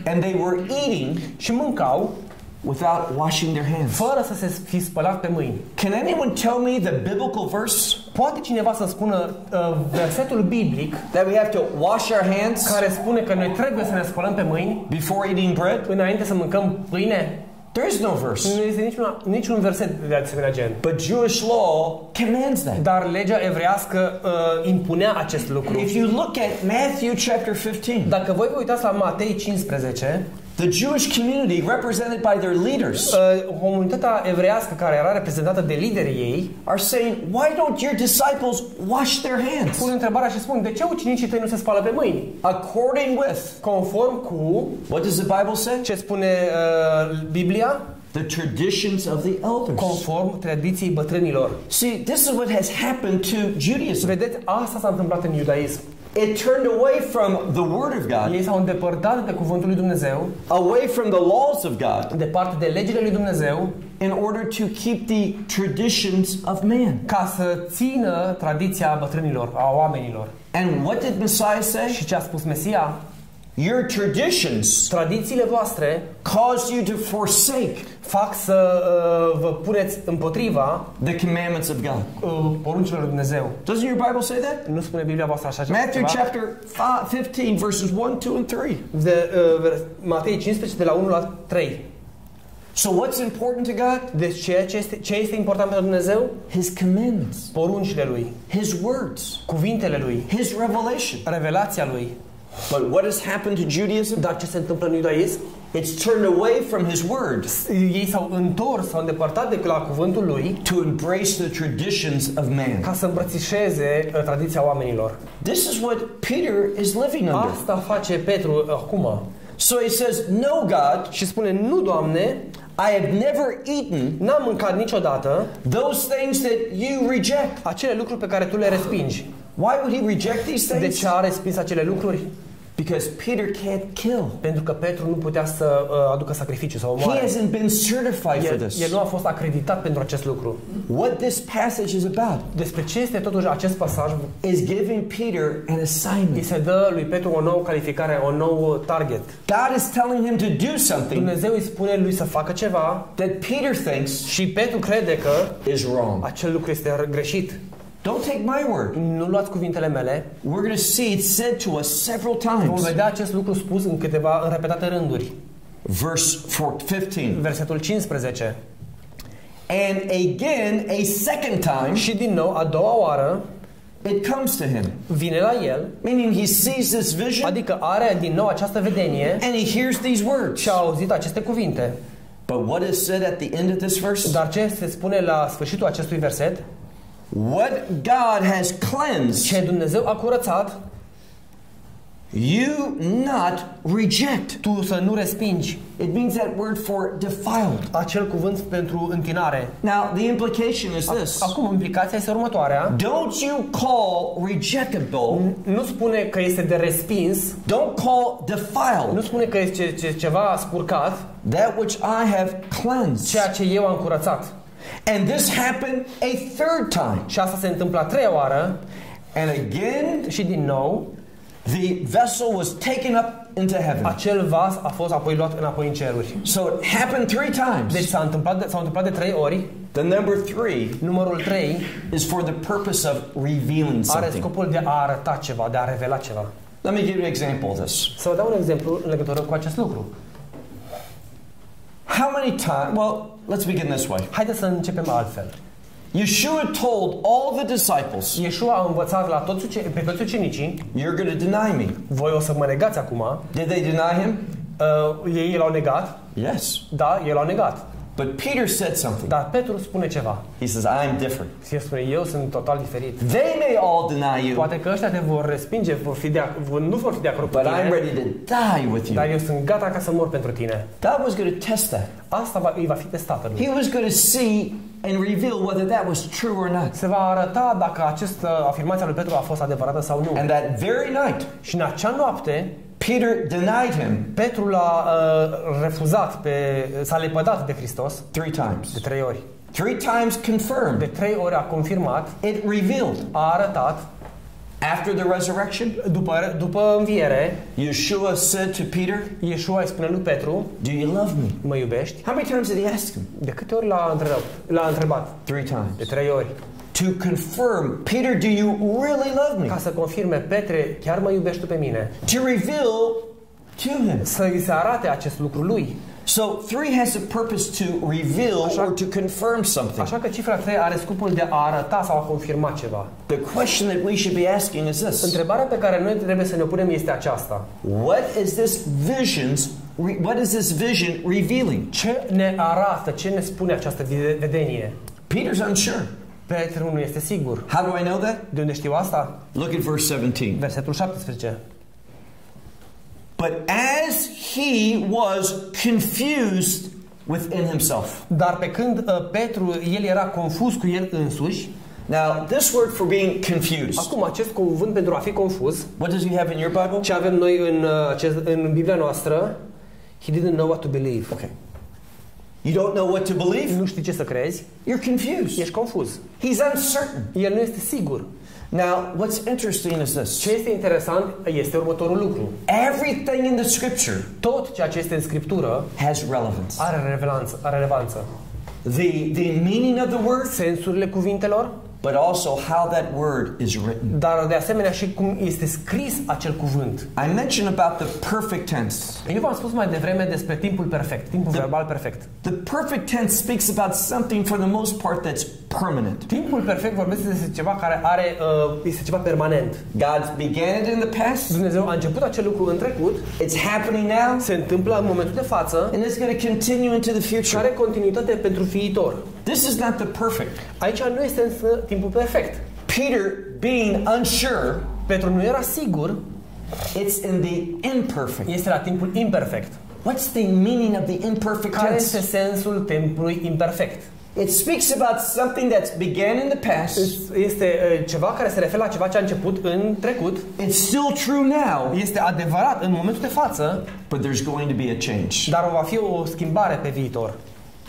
And they were eating. Și mâncau. Without washing their hands. Fără să se fi spălat pe mâini. Can anyone tell me the biblical verse? Poate cineva să spună versetul biblic that we have to wash our hands? Care spune că noi trebuie să ne spălăm pe mâini before eating bread? Înainte să mâncăm pâine? There is no verse. Nu este niciun verset de asemenea gen. But Jewish law commands that. Dar legea evreiască impunea acest lucru. If you look at Matthew chapter 15. Dacă voi vă uitați la Matei 15, the Jewish community represented by their leaders, comunitatea evreiască care era reprezentată de liderii ei, are saying, why don't your disciples wash their hands? Pun întrebarea și spun, de ce ucenicii tăi nu se spală pe mâini? According with, conform cu, what does the Bible say? Ce spune Biblia? The traditions of the elders. Conform tradiției bătrânilor. See, this is what has happened to Judaism. Vedeți, asta s-a întâmplat în iudaism. It turned away from the word of God. Ei s-au îndepărtat de cuvântul lui Dumnezeu. Away from the laws of God. Departe de legile lui Dumnezeu. In order to keep the traditions of man. Ca să țină tradiția bătrânilor, a oamenilor. And what did Messiah say? Și ce a spus Mesia? Your traditions tradițiile voastre cause you to forsake fac să vă puneți împotriva the commandments of God. Poruncile lui Dumnezeu. Doesn't your Bible say that? Nu spune Biblia voastră așa ceva? Matthew chapter 15 verses 1, 2 and 3. Matei 15 de la 1 la 3. So what's important to God? Deci ce este important pentru Dumnezeu? His commandments. Poruncile lui. His words. Cuvintele lui. His revelation. Revelația lui. But what has happened to Judaism? Dar ce se întâmplă în iudaism? It's turned away from his word. Ei s-au întors, s-au îndepărtat de la cuvântul lui. To embrace the traditions of man. Ca să îmbrățișeze tradiția oamenilor. This is what Peter is living under. Asta face Petru acum. So he says, "No, God," și spune, "Nu, Doamne, I have never eaten, n-am mâncat niciodată, those things that you reject." Acele lucruri pe care tu le respingi. Why would he reject these things? De ce a respins acele lucruri? Because Peter can't kill. Pentru că Petru nu putea să aducă sacrificiu sau omoare. He hasn't been certified for this. El nu a fost acreditat pentru acest lucru. What this passage is about? Despre ce este totuși acest pasaj? Is giving Peter an assignment. Îi se dă lui Petru o nouă calificare, o nouă target. God is telling him to do something. Dumnezeu îi spune lui să facă ceva. That Peter thinks. Și Petru crede că is wrong. Acel lucru este greșit. Don't take my word. Nu luați cuvintele mele. We're going to see it said to us several times. Vom vedea acest lucru spus în câteva repetate rânduri. Verse 15. Versetul 15. And again a second time. Și din nou a doua oară. It comes to him. Vine la el. Meaning he sees this vision. Adică are din nou această vedenie. And he hears these words. Și a auzit aceste cuvinte. But what is said at the end of this verse? Dar ce se spune la sfârșitul acestui verset? What God has cleansed, ce Dumnezeu a curățat, you not reject. Tu să nu respingi. It means that word for defiled. Acel cuvânt pentru închinare. Now the implication is this. Acum implicația este următoarea. Don't you call rejectable? Nu spune că este de respins. Don't call defiled. Nu spune că este ceva spurcat. That which I have cleansed. Ceea ce eu am curățat. And this happened a third time. Și asta se întâmplă a treia oară. And again, și din nou, the vessel was taken up into heaven. Acel vas a fost apoi luat înapoi în ceruri. So it happened three times. Deci s-a întâmplat de trei ori. The number 3, numărul 3, is for the purpose of revealing something. Are scopul de a arăta ceva, de a revela ceva. Let me give you an example of this. Să vă dau un exemplu în legătură cu acest lucru. How many times? Well, let's begin this way. Haideți să începem altfel. Yeshua told all the disciples. Yeshua a învățat la toți ucenicii. You're going to deny me. Voi o să mă negați acum. Did they deny him? Ei l-au negat. Yes. Da, ei l-au negat. But Peter said something. Dar Petru spune ceva. He says, I'm different. El spune, eu sunt total diferit. They may all deny you. Poate că ăștia te vor respinge, nu vor fi de acord cu tine. But I'm ready to die with you. Dar eu sunt gata ca să mor pentru tine. That was going to test that. Asta îi va fi testată. He was going to see and reveal whether that was true or not. Se va arăta dacă această afirmație a lui Petru a fost adevărată sau nu. And that very night. Și în acea noapte Peter denied him. Petru l-a refuzat, s-a lepădat de Hristos. Three times. De trei ori. Three times confirmed. De trei ori a confirmat. It revealed. A arătat. After the resurrection, după înviere, Yeshua said to Peter, Yeshua îi spune lui Petru, do you love me? Mă iubești? How many times did he ask him? De câte ori l-a întrebat? Three times. De trei ori. To confirm, Peter, do you really love me? Ca să confirme, Petre, chiar mă iubești tu pe mine? To reveal to him. Să îi se arate acest lucru lui. So 3 has a purpose to reveal or to confirm something. Așa că cifra 3 are scopul de a arăta sau a confirma ceva. The question that we should be asking is this. Întrebarea pe care noi trebuie să ne punem este aceasta. What is this vision revealing? Ce ne arată, ce ne spune această vedenie? Peter's unsure. Petru nu este sigur. How do I know that? De unde știu asta? Look at verse 17. Versetul 17. But as he was confused within himself. Dar pe când Petru el era confuz cu el însuși. Now this word for being confused. Acum acest cuvânt pentru a fi confuz. What does he have in your Bible? Ce avem noi în Biblia noastră? He didn't know what to believe. Okay. You don't know what to believe. Nu știi ce să crezi. You're confused. Ești confuz. He's uncertain. El nu este sigur. Now, what's interesting is this. Ce este interesant este următorul lucru. Everything in the scripture, tot ceea ce este în scriptură, has relevance. Are relevanță. The meaning of the word, sensurile cuvintelor, but also how that word is written. Dar de asemenea și cum este scris acel cuvânt. I mentioned about the perfect tense. Eu v-am spus mai devreme despre timpul perfect, timpul verbal perfect. The perfect tense speaks about something for the most part that's permanent. Timpul perfect vorbește despre ceva care are este ceva permanent. God began it in the past. Dumnezeu a început acel lucru în trecut. It's happening now. Se întâmplă în momentul de față. And it's going to continue into the future. Are continuitate pentru viitor. This is not the perfect. Aici nu este însă timpul perfect. Peter, being unsure, Petru nu era sigur. It's in the imperfect. Este la timpul imperfect. What's the meaning of the imperfect? Care este sensul timpului imperfect? It speaks about something that began in the past. Este ceva care se referă la ceva ce a început în trecut. It's still true now. Este adevărat în momentul de față. But there's going to be a change. Dar va fi o schimbare pe viitor.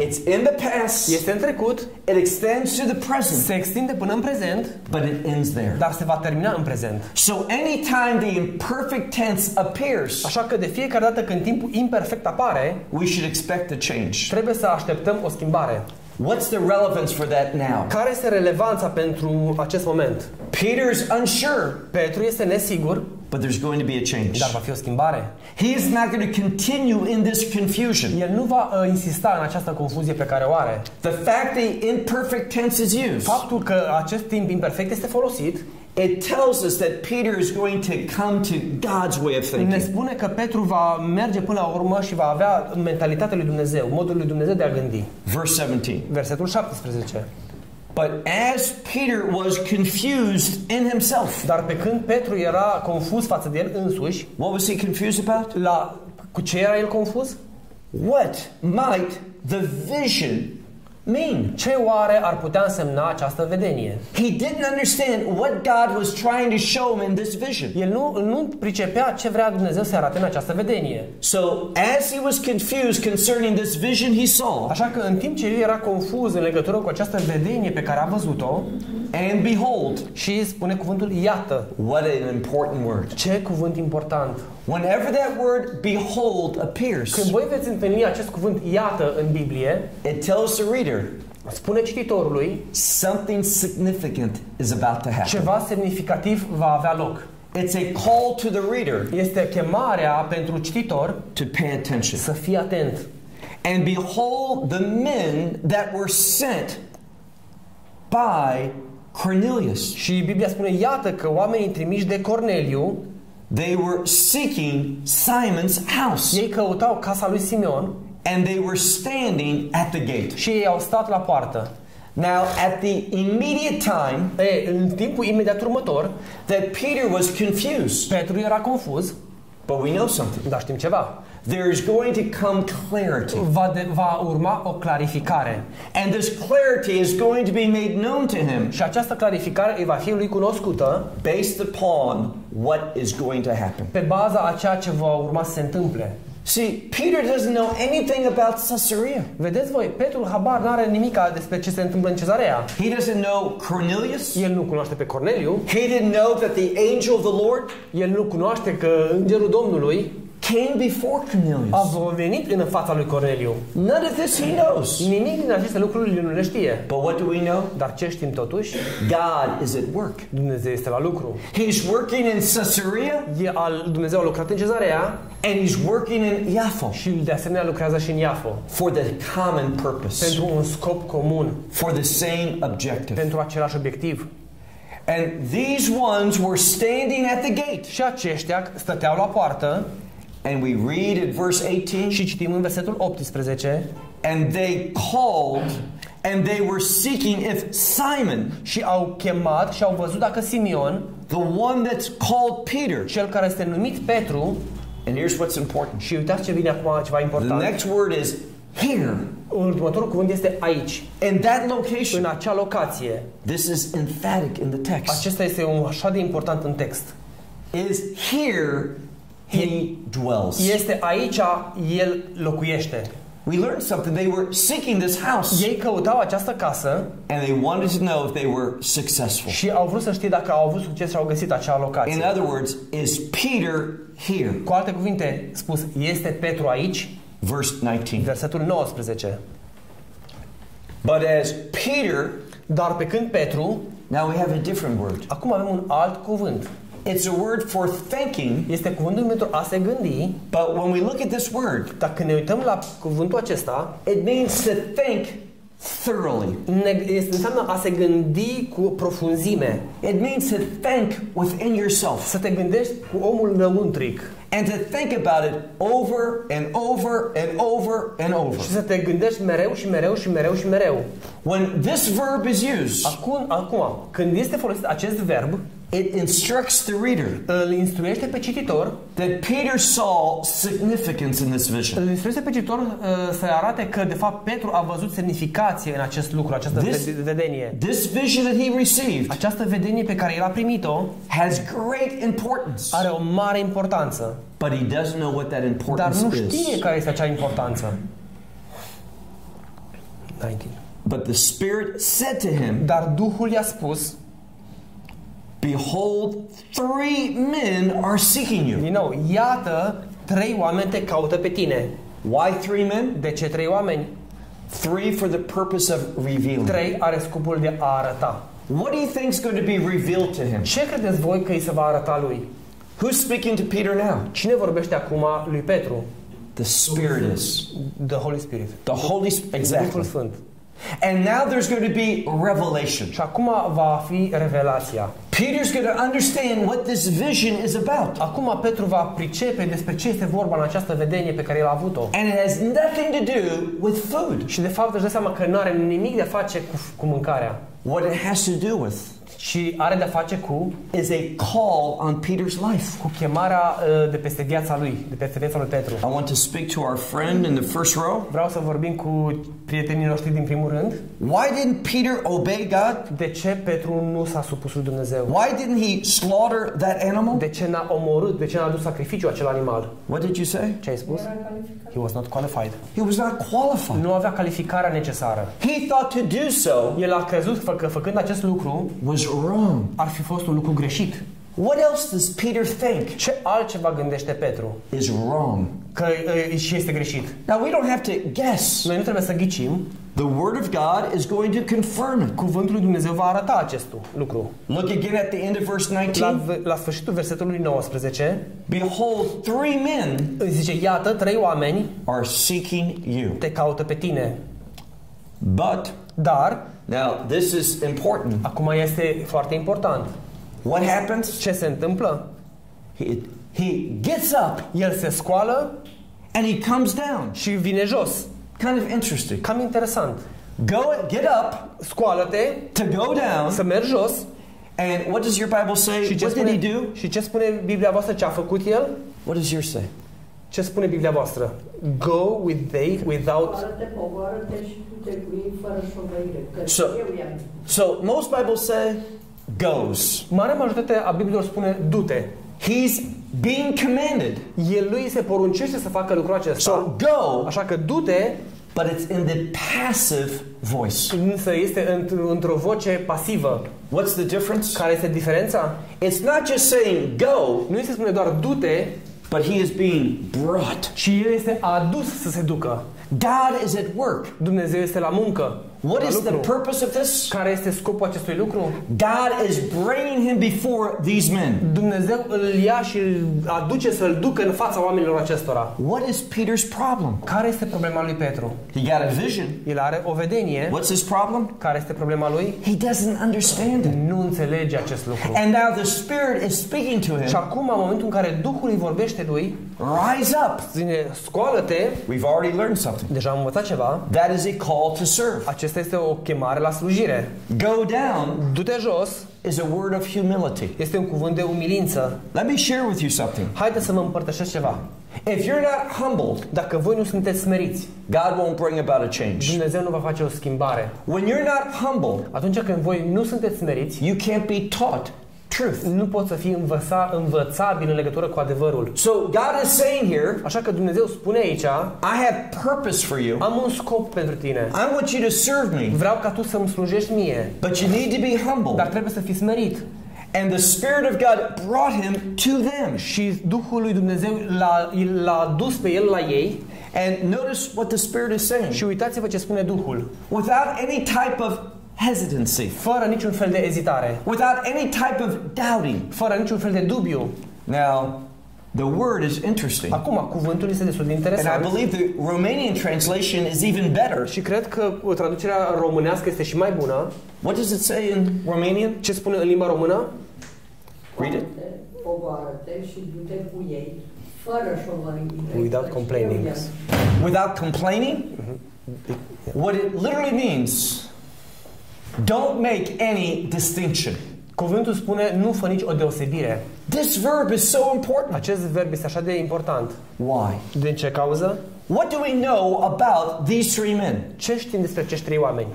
It's in the past. Este în trecut. It extends to the present. Se extinde până în prezent. But it ends there. Dar se va termina în prezent. So anytime the imperfect tense appears, așa că de fiecare dată când timpul imperfect apare, we should expect a change. Trebuie să așteptăm o schimbare. What's the relevance for that now? Care este relevanța pentru acest moment? Peter's unsure. Petru este nesigur. But there's going to be a change. Dar va fi o schimbare. He is not going to continue in this confusion. El nu va insista în această confuzie pe care o are. The fact the imperfect tense is used. Faptul că acest timp imperfect este folosit, it tells us that Peter is going to come to God's way of thinking. Ne spune că Petru va merge până la urmă și va avea mentalitatea lui Dumnezeu, modul lui Dumnezeu de a gândi. Verse 17. Versetul 17. But as Peter was confused in himself. Dar pe când Petru era confuz față de el însuși, what was he confused about? Cu ce era el confuz? What might the vision mean? Ce oare ar putea însemna această vedenie? He didn't understand what God was trying to show him in this vision. El nu pricepea ce vrea Dumnezeu să arate în această vedenie. So as he was confused concerning this vision he saw. Așa că în timp ce el era confuz în legătură cu această vedenie pe care a văzut-o, and behold, și spune cuvântul iată. What an important word. Ce cuvânt important. Whenever that word behold appears. Când voi veți întâlni acest cuvânt iată în Biblie, it tells the reader, spune cititorului, something significant is about to happen. Ceva semnificativ va avea loc. It's a call to the reader. Este chemarea pentru cititor to pay attention. Să fie atent. And behold the men that were sent by Cornelius. Și Biblia spune iată că oamenii trimiși de Corneliu, they were seeking Simon's house. Ei căutau casa lui Simeon. And they were standing at the gate. Și ei au stat la poartă. Now, at the immediate time, în timpul imediat următor, that Peter was confused. Petru era confuz. But we know something. Dar știm ceva. There is going to come clarity. Va urma o clarificare. And this clarity is going to be made known to him. Și această clarificare îi va fi lui cunoscută, based upon what is going to happen. Pe baza a ceea ce va urma să se întâmple. See, Peter doesn't know anything about Caesarea. Vedeți voi, Petru habar n-are nimica despre ce se întâmplă în Cezarea. He doesn't know Cornelius. El nu cunoaște pe Corneliu. He didn't know that the angel of the Lord. El nu cunoaște că îngerul Domnului came before Cornelius. A venit în fața lui Corneliu. None of this he knows. Nimic din aceste lucruri nu le știe. But what do we know? Dar ce știm totuși? God is at work. Dumnezeu este la lucru. He's working in Caesarea. Dumnezeu a lucrat în Cezarea. And he's working in Jaffa. Și de asemenea lucrează și în Iafo. For the common purpose. Pentru un scop comun. For the same objective. Pentru același obiectiv. And these ones were standing at the gate. Și aceștia stăteau la poartă. And we read at verse 18. Și citim în versetul 18. And they called, and they were seeking if Simon. Și au chemat și au văzut dacă Simeon, the one that's called Peter, cel care este numit Petru. And here's what's important. Și uitați ce vine acum, ceva important. The next word is here. Următorul cuvânt este aici. In that location. În acea locație. This is emphatic in the text. Acesta este așa de important în text. Is here. He dwells. Este aici, el locuiește. We learned something. They were seeking this house. Ei căutau această casă. And they wanted to know if they were successful. Și au vrut să știe dacă au avut succes și au găsit acea locație. In other words, is Peter here? Cu alte cuvinte spus, este Petru aici? Verse 19. Versetul 19. But as Peter, dar pe când Petru, now we have a different word. Acum avem un alt cuvânt. It's a word for thinking. Este cuvântul pentru a se gândi. But when we look at this word, dacă ne uităm la cuvântul acesta, it means to think thoroughly. Înseamnă a se gândi cu profunzime. It means to think within yourself. Să te gândești cu omul lăuntric. And to think about it over and over and over and over. Și să te gândești mereu și mereu și mereu și mereu. When this verb is used, acum, când este folosit acest verb, it instructs the reader. Îl instruiește pe cititor that Peter saw significance in this vision. Îl instruiește pe cititor să arate că de fapt Petru a văzut semnificație în acest lucru, această vedenie. This vision that he received. Această vedenie pe care el a primit-o has great importance. Are o mare importanță. But he doesn't know what that importance is. Dar nu știe care este acea importanță. 19. But the Spirit said to him. Dar Duhul i-a spus. Behold, three men are seeking you. Din nou, iată, trei oameni te caută pe tine. Why three men? De ce trei oameni? Three for the purpose of revealing. Trei are scopul de a arăta. What do you think is going to be revealed to him? Ce credeți voi că îi se va arăta lui? Who's speaking to Peter now? Cine vorbește acum lui Petru? The Spirit is. The Holy Spirit. The Holy Spirit. Exactly. Duhul Sfânt. And now there's going to be revelation. Și acum va fi revelația. Peter's going to understand what this vision is about. Acum Petru va pricepe despre ce este vorba în această vedenie pe care el a avut-o. And it has nothing to do with food. Și de fapt își dă seama că nu are nimic de a face cu mâncarea. What it has to do with. Și are de a face cu is a call on Peter's life. Cu chemarea de peste viața lui, de peste viața lui Petru. I want to speak to our friend in the first row. Vreau să vorbim cu prietenii noștri din primul rând. Why didn't Peter obey God? De ce Petru nu s-a supus lui Dumnezeu? Why didn't he slaughter that animal? De ce n-a omorât? De ce n-a adus sacrificiu acel animal? What did you say? Ce ai spus? He was not qualified. He was not qualified. Nu avea calificarea necesară. He thought to do so. El a crezut că făcând acest lucru was wrong. Ar fi fost un lucru greșit. What else does Peter think? Ce altceva gândește Petru? Is wrong. Că și este greșit. Now we don't have to guess. Noi nu trebuie să ghicim. The word of God is going to confirm it. Cuvântul lui Dumnezeu va arăta acest lucru. Look again at the end of verse 19. La sfârșitul versetului 19. Behold, three men. Zice, iată, trei oameni are seeking you. Te caută pe tine. But. Dar. Now this is important. Acum este foarte important. What happens? Ce se întâmplă? He gets up. El se scoală. And he comes down. Și vine jos. Kind of interesting. Cam interesant. Get up. Scoală-te. To go down. Să mergi jos. And what does your Bible say? What did he do? Și ce spune Biblia voastră ce a făcut el? What does yours say? Ce spune Biblia voastră? Go with they without. So most Bibles say goes. Marea majoritate a Bibliilor spune du-te. He's being commanded. El lui se poruncește să facă lucrul acesta. So go. Așa că du-te. But it's in the passive voice. Însă este într-o voce pasivă. What's the difference? Care este diferența? It's not just saying go. Nu se spune doar du-te. But he is being brought. Și el este adus să se ducă. God is at work. Dumnezeu este la muncă. What is the purpose of this? Care este scopul acestui lucru? God is bringing him before these men. Dumnezeu îl ia și îl aduce să-l ducă în fața oamenilor acestora. What is Peter's problem? Care este problema lui Petru? He got a vision. El are o vedenie. What's his problem? Care este problema lui? He doesn't understand it. Nu înțelege acest lucru. And now the Spirit is speaking to him. Și acum, în momentul în care Duhul îi vorbește lui, rise up. Zine, scoală-te. We've already learned something. Deja am învățat ceva. That is a call to serve. Este o chemare la slujire. Go down. Du-te jos. Is a word of humility. Este un cuvânt de umilință. Let me share with you something. Haideți să mă împărtășesc ceva. If you're not humble, dacă voi nu sunteți smeriți, God won't bring about a change. Dumnezeu nu va face o schimbare. When you're not humble, atunci când voi nu sunteți smeriți, you can't be taught truth. Nu poți să fii învățabil în legătură cu adevărul. So God is saying here, așa că Dumnezeu spune aici, I have purpose for you. Am un scop pentru tine. I want you to serve me. Vreau ca tu să îmi slujești mie. But you need to be humble. Dar trebuie să fii smerit. And the Spirit of God brought him to them. Și Duhul lui Dumnezeu l-a dus pe el la ei. And notice what the Spirit is saying. Și uitați-vă ce spune Duhul. Without any type of hesitancy. Fără niciun fel de ezitare. Without any type of doubting. Fără niciun fel de dubiu. Now, the word is interesting. Acum cuvântul este destul de interesant. And I believe the Romanian translation is even better. Și cred că traducerea românească este și mai bună. What does it say in Romanian? Ce spune în limba română? Read it. Pogoară-te și du-te cu ei, fără șovăriire. Without complaining. Without complaining? What it literally means, don't make any distinction. Cuvântul spune nu fă nici o deosebire. This verb is so important. Acest verb este așa de important. Why? Din ce cauză? What do we know about these three men? Ce știm despre acești trei oameni?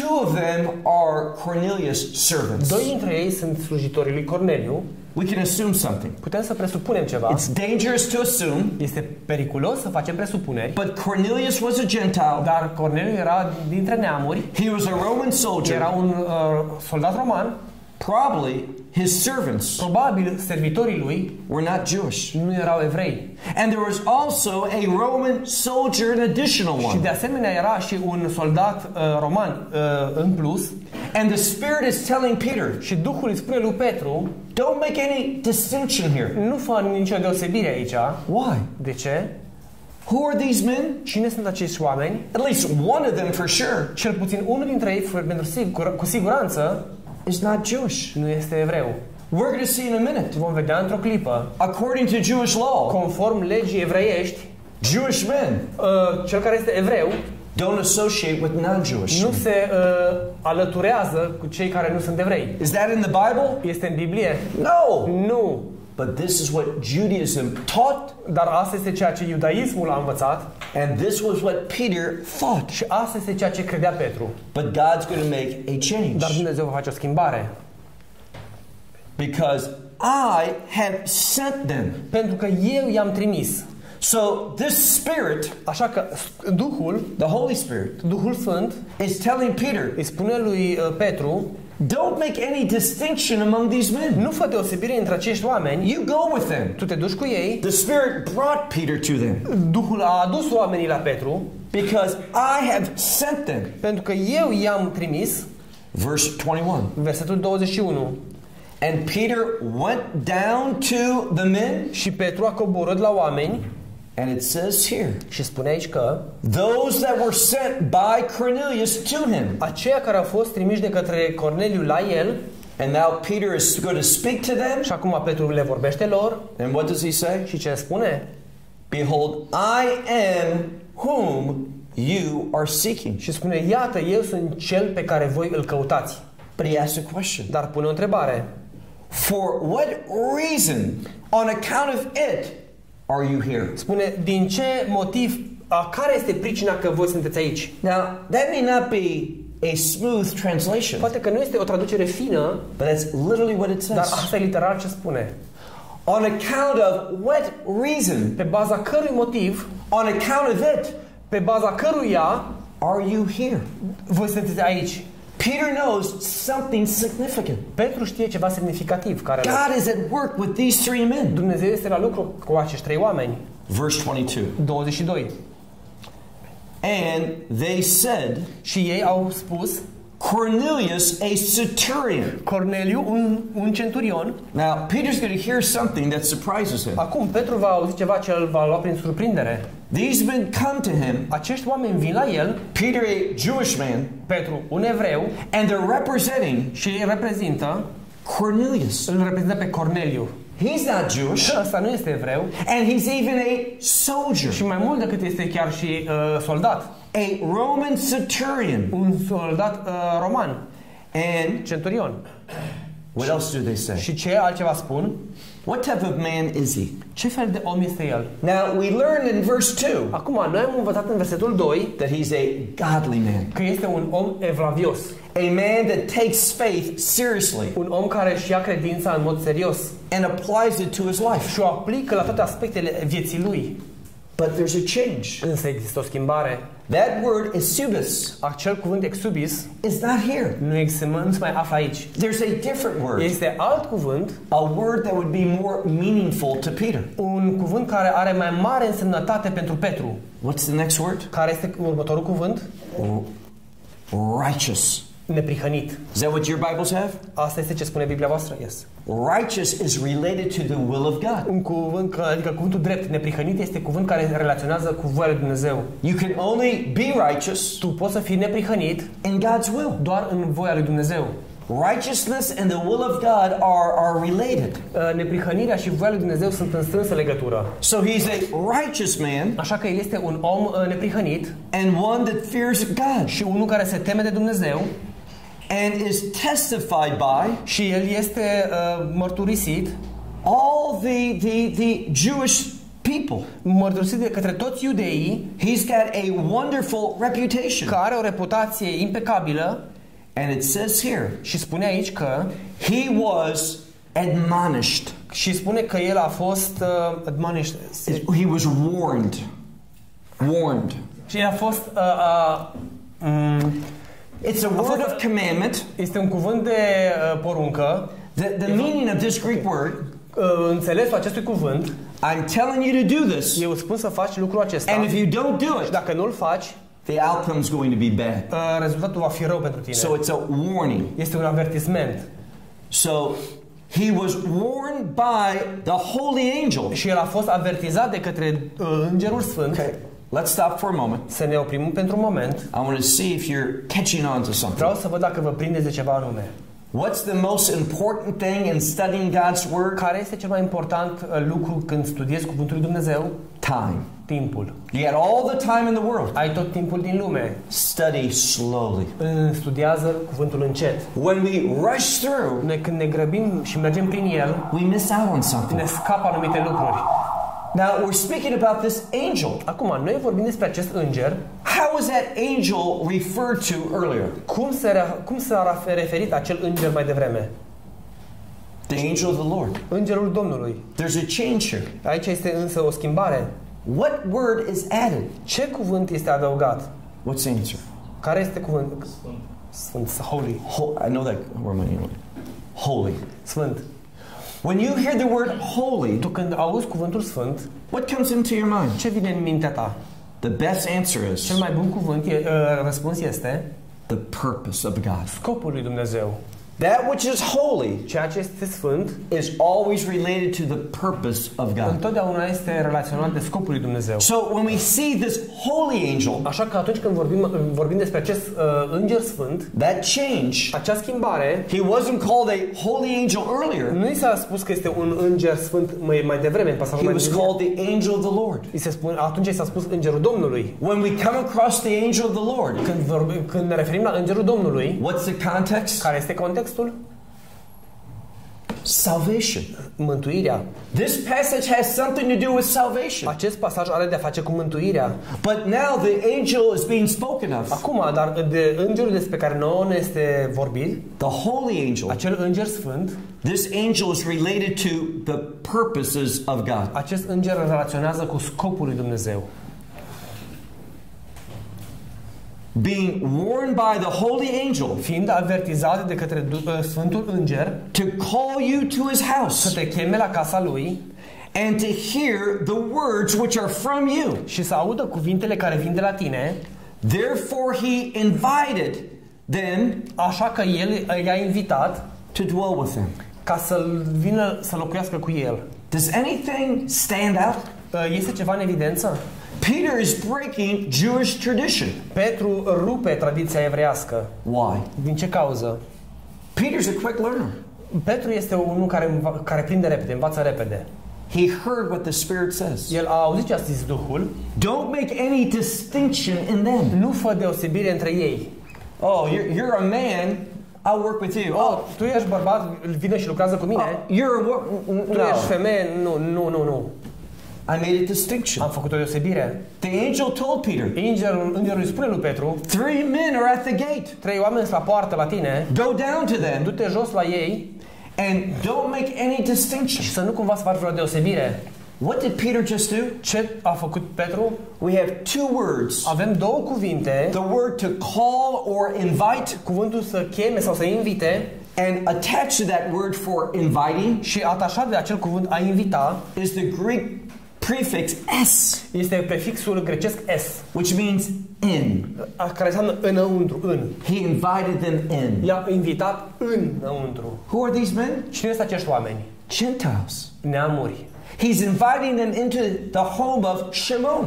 Two of them are Cornelius' servants. Doi dintre ei sunt slujitorii lui Corneliu. We can assume something. Putem să presupunem ceva. It's dangerous to assume. Este periculos să facem presupuneri. But Cornelius was a Gentile. Dar Corneliu era dintre neamuri. He was a Roman soldier. Era un soldat roman. Probably his servants. Probabil servitorii lui were not Jewish. Nu erau evrei. And there was also a Roman soldier, an additional one. Și de asemenea era și un soldat roman în plus. And the Spirit is telling Peter. Și Duhul îi spune lui Petru, don't make any distinction here. Nu fă nicio deosebire aici. Why? De ce? Who are these men? Cine sunt acești oameni? At least one of them for sure. Cel puțin unul dintre ei, cu siguranță, is not Jewish. Nu este evreu. We're going to see in a minute. Vom vedea într-o clipă. According to Jewish law, conform legii evreiești, Jewish men, cel care este evreu, don't associate with non-Jewish. Nu se alăturează cu cei care nu sunt evrei. Is that in the Bible? Este în Biblie? No. Nu. But this is what Judaism taught. Dar asta este ceea ce iudaismul a învățat. And this was what Peter thought. Și asta este ceea ce credea Petru. But God's going to make a change. Dar Dumnezeu va face o schimbare. Because I have sent them. Pentru că eu i-am trimis. So this Spirit, așa că Duhul, the Holy Spirit, Duhul Sfânt, is telling Peter, îi spune lui Petru, don't make any distinction among these men. Nu fă deosebire între acești oameni. You go with them. Tu te duci cu ei. The Spirit brought Peter to them. Duhul a adus oamenii la Petru. Because I have sent them. Pentru că eu i-am trimis. Verse 21. Versetul 21. And Peter went down to the men. Și Petru a coborât la oameni. And it says here, și spune aici că those that were sent by Cornelius to him, aceia care au fost trimiși de către Corneliu la el, and now Peter is going to speak to them. Și acum Petru le vorbește lor. And what does he say? Și ce spune? Behold, I am whom you are seeking. Și spune, iată, eu sunt cel pe care voi îl căutați. But he asks a question. Dar pune o întrebare. For what reason, on account of it, are you here? Spune, din ce motiv, care este pricina că voi sunteți aici? Now, that may not be a smooth translation. Poate că nu este o traducere fină, but that's literally what it says. Dar asta e literal ce spune. On account of what reason? Pe baza cărui motiv? On account of it? Pe baza căruia? Are you here? Voi sunteți aici? Peter knows something significant. Petru știe ceva semnificativ care God is at work with these three men. Dumnezeu este la lucru cu acești trei oameni. Verse 22. And they said, și ei au spus, Cornelius a centurion. Corneliu un centurion. Now Peter's going to hear something that surprises him. Acum Petru va auzi ceva ce îl va lua prin surprindere. These men come to him. Acești oameni vin la el. Peter, a Jewish man. Petru, un evreu. And they're representing. Și reprezintă Cornelius. Îl reprezintă pe Corneliu. He's not Jewish. Ăsta nu este evreu. And he's even a soldier. Și mai mult decât este chiar și soldat. A Roman centurion. Un soldat roman. And centurion. What else do they say? Și ce altceva spun? What type of man is he? Ce fel de om este el? Now we learned in verse 2. Acum noi am învățat în versetul 2 that he's a godly man. Că este un om evlavios. A man that takes faith seriously. Un om care își ia credința în mod serios. And applies it to his life. Și o aplică la toate aspectele vieții lui. But there's a change. Însă există o schimbare. That word exubis. Acel cuvânt exubis is not here. Nu se mai află aici. There's a different word. Este alt cuvânt. A word that would be more meaningful to Peter. Un cuvânt care are mai mare însemnătate pentru Petru. What's the next word? Care este următorul cuvânt? Righteous. Neprihănit. Is that what your Bibles have? Asta este ce spune Biblia voastră. Yes. Righteous is related to the will of God. Un cuvânt, adică cuvântul drept, neprihănit este cuvânt care relaționează cu voia lui Dumnezeu. You can only be righteous. Tu poți să fii neprihănit in God's will. Doar în voia lui Dumnezeu. Righteousness and the will of God are related. Neprihănirea și voia lui Dumnezeu sunt în strânsă legătură. So he's a righteous man. Așa că el este un om neprihănit. And one that fears God. Și unul care se teme de Dumnezeu. And is testified by și el este mărturisit all the Jewish people. Mărturisit de către toți iudeii. He's got a wonderful reputation. Că are o reputație impecabilă. And it says here. Și spune aici că he was admonished. Și spune că el a fost admonished. He was warned. Warned. Și el a fost It's a word of commandment. Este un cuvânt de poruncă. The meaning of this Greek word. Înțelesul acestui cuvânt. I'm telling you to do this. Eu spun să faci lucrul acesta. And if you don't do it, dacă nu-l faci, the outcome is going to be bad. Rezultatul va fi rău pentru tine. So it's a warning. Este un avertisment. So he was warned by the holy angel. Și el a fost avertizat de către Îngerul Sfânt. Okay. Let's stop for a moment. Să ne oprim pentru un moment. I want to see if you're catching on to something. Vreau să văd dacă vă prindeți de ceva anume. What's the most important thing in studying God's word? Care este cel mai important lucru când studiezi cuvântul lui Dumnezeu? Time. Timpul. You have all the time in the world. Ai tot timpul din lume. Study slowly. Studiază cuvântul încet. When we rush through, când ne grăbim și mergem prin el, we miss out on something. Ne scapă anumite lucruri. Now we're speaking about this angel. Acum noi vorbim despre acest înger. How was that angel referred to earlier? Cum s-a referit acel înger mai devreme? The angel of the Lord. Îngerul Domnului. There's a change here. Aici este însă o schimbare. What word is added? Ce cuvânt este adăugat? What's the answer? Care este cuvântul? Sfânt. Holy. I know that where my name is. Holy. Sfânt. When you hear the word holy, tu când auzi cuvântul sfânt, what comes into your mind? Ce vine în mintea ta? The best answer is. Cel mai bun răspuns este the purpose of God. Scopul lui Dumnezeu. That which is holy, ceea ce este sfânt, is always related to the purpose of God. Întotdeauna este relaționat de scopul lui Dumnezeu. So when we see this holy angel, așa că atunci când vorbim despre acest înger sfânt, that change, această schimbare, he wasn't called a holy angel earlier. Nu i s-a spus că este un înger sfânt mai devreme în pasajul mai devreme. He was called the angel of the Lord. Atunci i s-a spus îngerul Domnului. When we come across the angel of the Lord, când ne referim la îngerul Domnului, what's the context? Care este contextul? Salvation. Mântuirea. This passage has something to do with salvation. Acest pasaj are de a face cu mântuirea. But now the angel is being spoken of. Acum, dar de îngerul despre care nouă ne este vorbit, the holy angel. Acel înger sfânt. This angel is related to the purposes of God. Acest înger relaționează cu scopul lui Dumnezeu. Being warned by the holy angel, fiind avertizat de către Sfântul Înger, to call you to his house, să te cheme la casa lui, and to hear the words which are from you, și să audă cuvintele care vin de la tine. Therefore he invited them, așa că el i-a invitat, to dwell with him, ca să vină să locuiască cu el. Does anything stand out? Este ceva în evidență? Peter is breaking Jewish tradition. Petru rupe tradiția evreiască. Why? Din ce cauză? Peter's a quick learner. Petru este unul care prinde repede, învață repede. He heard what the Spirit says. El a auzit ce a zis Duhul. Don't make any distinction in them. Nu fă deosebire între ei. Oh, you're a man. I'll work with you. Oh, tu ești bărbat, vine și lucrează cu mine. Tu ești femeie, nu. I made a distinction. Am făcut o deosebire. The angel told Peter. Îngerul îi spune lui Petru. 3 men are at the gate. 3 oameni sunt la poartă la tine. Go down to them. Du-te jos la ei. And don't make any distinction. Și să nu cumva să faci vreo deosebire. What did Peter just do? Ce a făcut Petru? We have 2 words. Avem 2 cuvinte. The word to call or invite. Cuvântul să cheme sau să invite. And attached to that word for inviting. Și atașat de acel cuvânt a invita. Is the Greek prefix s. Este prefixul grecesc s, which means in. Care înseamnă înăuntru, în. He invited them in. I-a invitat înăuntru. Who are these men? Cine sunt acești oameni? Gentiles. Neamuri. He's inviting them into the home of Shimon.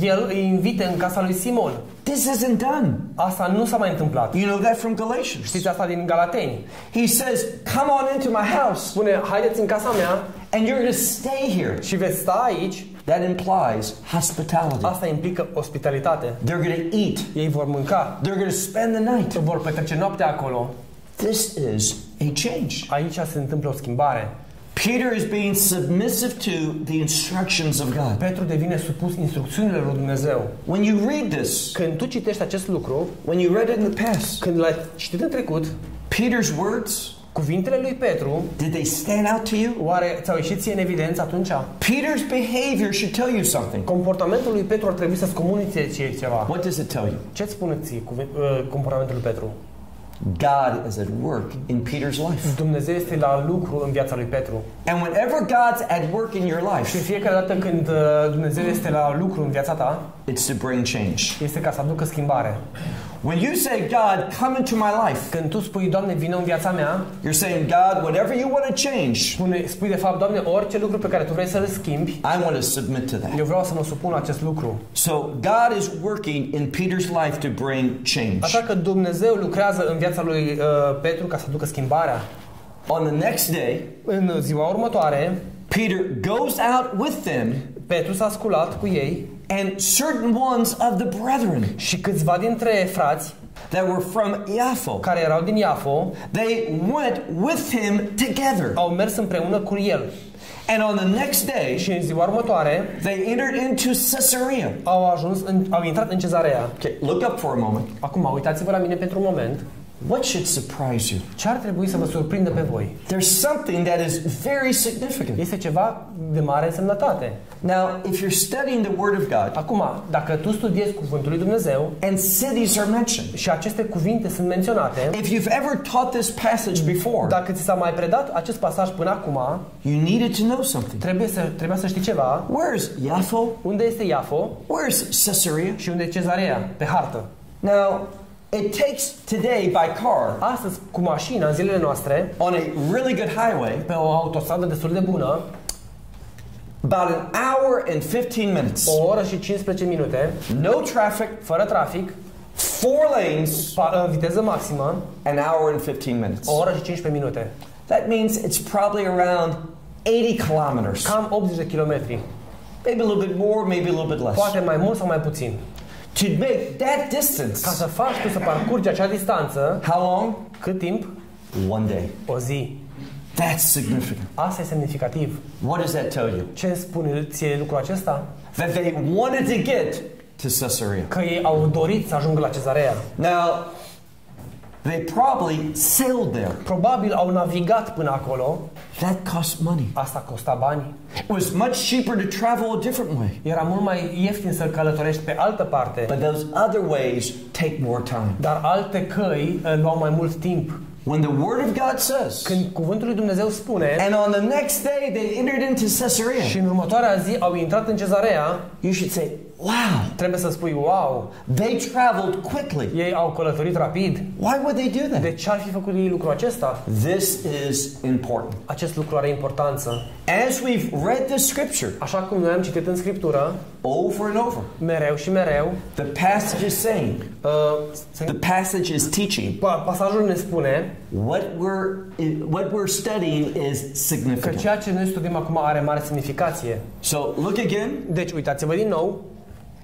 El îi invită în casa lui Simon. This isn't done. Asta nu s-a mai întâmplat. You know that from Galatians. Știți asta din Galateni. He says, "Come on into my house." Spune, haideți în casa mea. And you're going to stay here. Și veți sta aici. That implies hospitality. Asta implică ospitalitate. They're going to eat. Ei vor mânca. They're going to spend the night. Vor petrece noaptea acolo. This is a change. Aici se întâmplă o schimbare. Peter is being submissive to the instructions of God. Petru devine supus instrucțiunilor lui Dumnezeu. When you read this, când tu citești acest lucru, when you read it in the past, când l-ai citit în trecut, Peter's words, cuvintele lui Petru, did they stand out to you? Oare ți-au ieșit ție în evidență atunci? Peter's behavior should tell you something. Comportamentul lui Petru ar trebui să-ți comunice ceva. What does it tell you? Ce îți spune ție comportamentul lui Petru? God is at work in Peter's life. Dumnezeu este la lucru în viața lui Petru. And whenever God's at work in your life, și fiecare dată când Dumnezeu este la lucru în viața ta, it's to bring change. Este ca să aducă schimbare. When you say, God, come into my life, când tu spui, Doamne, vino în viața mea, you're saying, God, whatever you want to change, spui de fapt, Doamne, orice lucru pe care tu vrei să-l schimbi, I want to submit to that. Eu vreau să mă supun la acest lucru. So God is working in Peter's life to bring change. Așa că Dumnezeu lucrează în viața lui Petru ca să aducă schimbarea. On the next day, în ziua următoare, Peter goes out with them. Petru s-a sculat cu ei. And certain ones of the brethren, și câțiva dintre frați, that were from Jaffa, care erau din Iafo, they went with him together. Au mers împreună cu el. And on the next day, și în ziua următoare, they entered into Caesarea. Au intrat în Cezarea. Okay, look up for a moment. Acum uitați-vă la mine pentru un moment. What should surprise you? Ce ar trebui să vă surprindă pe voi? There's something that is very significant. Este ceva de mare însemnătate. Now, if you're studying the word of God, acum, dacă tu studiezi cuvântul lui Dumnezeu, and cities are mentioned, și aceste cuvinte sunt menționate, if you've ever taught this passage before, dacă ți s-a mai predat acest pasaj până acum, you needed to know something. Trebuia să știi ceva. Where's Iafo? Unde este Iafo? Where's Caesarea? Și unde e Cezarea pe hartă? Now, it takes today by car. Astăzi cu mașina în zilele noastre, on a really good highway, pe o autostradă destul de bună, about an hour and 15 minutes. O oră și 15 minute. No traffic, fără trafic. 4 lanes, viteză maximă. An hour and 15 minutes. O oră și 15 minute. That means it's probably around 80 kilometers. Cam 80 de kilometri. Maybe a little bit more, maybe a little bit less. Poate mai mult sau mai puțin. To make that distance, ca să faci tu să parcurgi acea distanță, how long? Cât timp? One day. O zi. That's significant. Asta e semnificativ. What does that tell you? Ce spune ție lucrul acesta? That they wanted to get to Caesarea. Că ei au dorit să ajungă la Cezarea. Now, they probably sailed there. Probabil au navigat până acolo. That cost money. Asta costa bani. It was much cheaper to travel a different way. Era mult mai ieftin să călătorești pe altă parte. But those other ways take more time. Dar alte căi luau mai mult timp. When the word of God says, când cuvântul lui Dumnezeu spune, and on the next day they entered into Caesarea, și în următoarea zi au intrat în Cezarea, you should say, wow. Trebuie să spui wow. They traveled quickly. Ei au călătorit rapid. Why would they do that? De ce ar fi făcut ei lucrul acesta? This is important. Acest lucru are importanță. As we've read the scripture, așa cum noi am citit în scriptură, over and over, mereu și mereu, the passage is saying, the passage is teaching. Pasajul ne spune, what we're studying is significant. Că ceea ce noi studiem acum are mare semnificație. So look again. Deci uitați-vă din nou.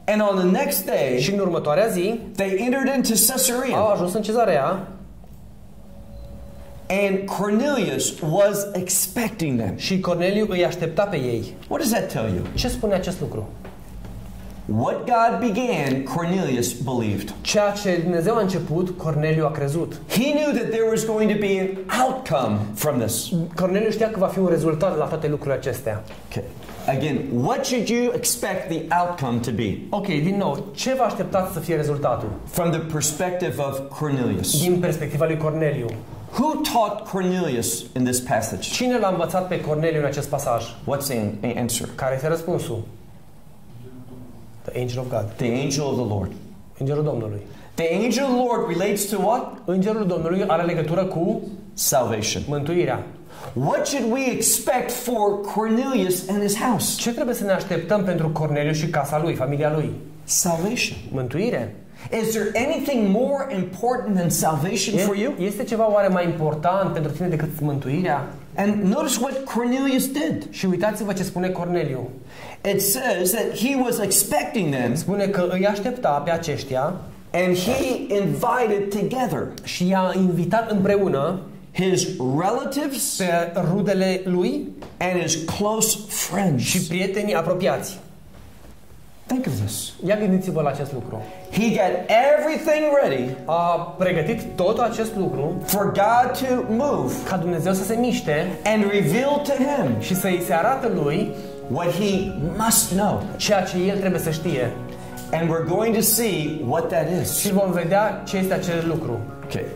And on the next day, și în următoarea zi, they entered into Caesarea. Au ajuns în Cezarea. And Cornelius was expecting them. Și Corneliu îi aștepta pe ei. What does that tell you? Ce spune acest lucru? What God began, Cornelius believed. Ceea ce Dumnezeu a început, Corneliu a crezut. He knew that there was going to be an outcome from this. Corneliu știa că va fi un rezultat la toate lucrurile acestea. Okay. Again, what should you expect the outcome to be? Okay, din nou, ce vă așteptați să fie rezultatul? From the perspective of Cornelius. Din perspectiva lui Corneliu. Who taught Cornelius in this passage? Cine l-a învățat pe Corneliu în acest pasaj? What's the answer? Care este răspunsul? The angel of God. The angel of the Lord. Îngerul Domnului. The angel of the Lord relates to what? Îngerul Domnului are legătură cu salvation. Mântuirea. What should we expect for Cornelius and his house? Ce trebuie să ne așteptăm pentru Corneliu și casa lui, familia lui? Salvation. Mântuire. Is there anything more important than salvation for you? Este ceva oare mai important pentru tine decât mântuirea? And notice what Cornelius did. Și uitați-vă ce spune Corneliu. It says that he was expecting them. Spune că îi aștepta pe aceștia. And he invited together. Și i-a invitat împreună his relatives, pe rudele lui, and his close friends. Și prietenii apropiați. Think of this. Ia gândiți-vă la acest lucru. He got everything ready. A pregătit tot acest lucru. For God to move. Ca Dumnezeu să se miște. And reveal to him. Și să îi se arată lui. What he must know. Ceea ce el trebuie să știe. And we're going to see what that is. Și vom vedea ce este acel lucru. Okay.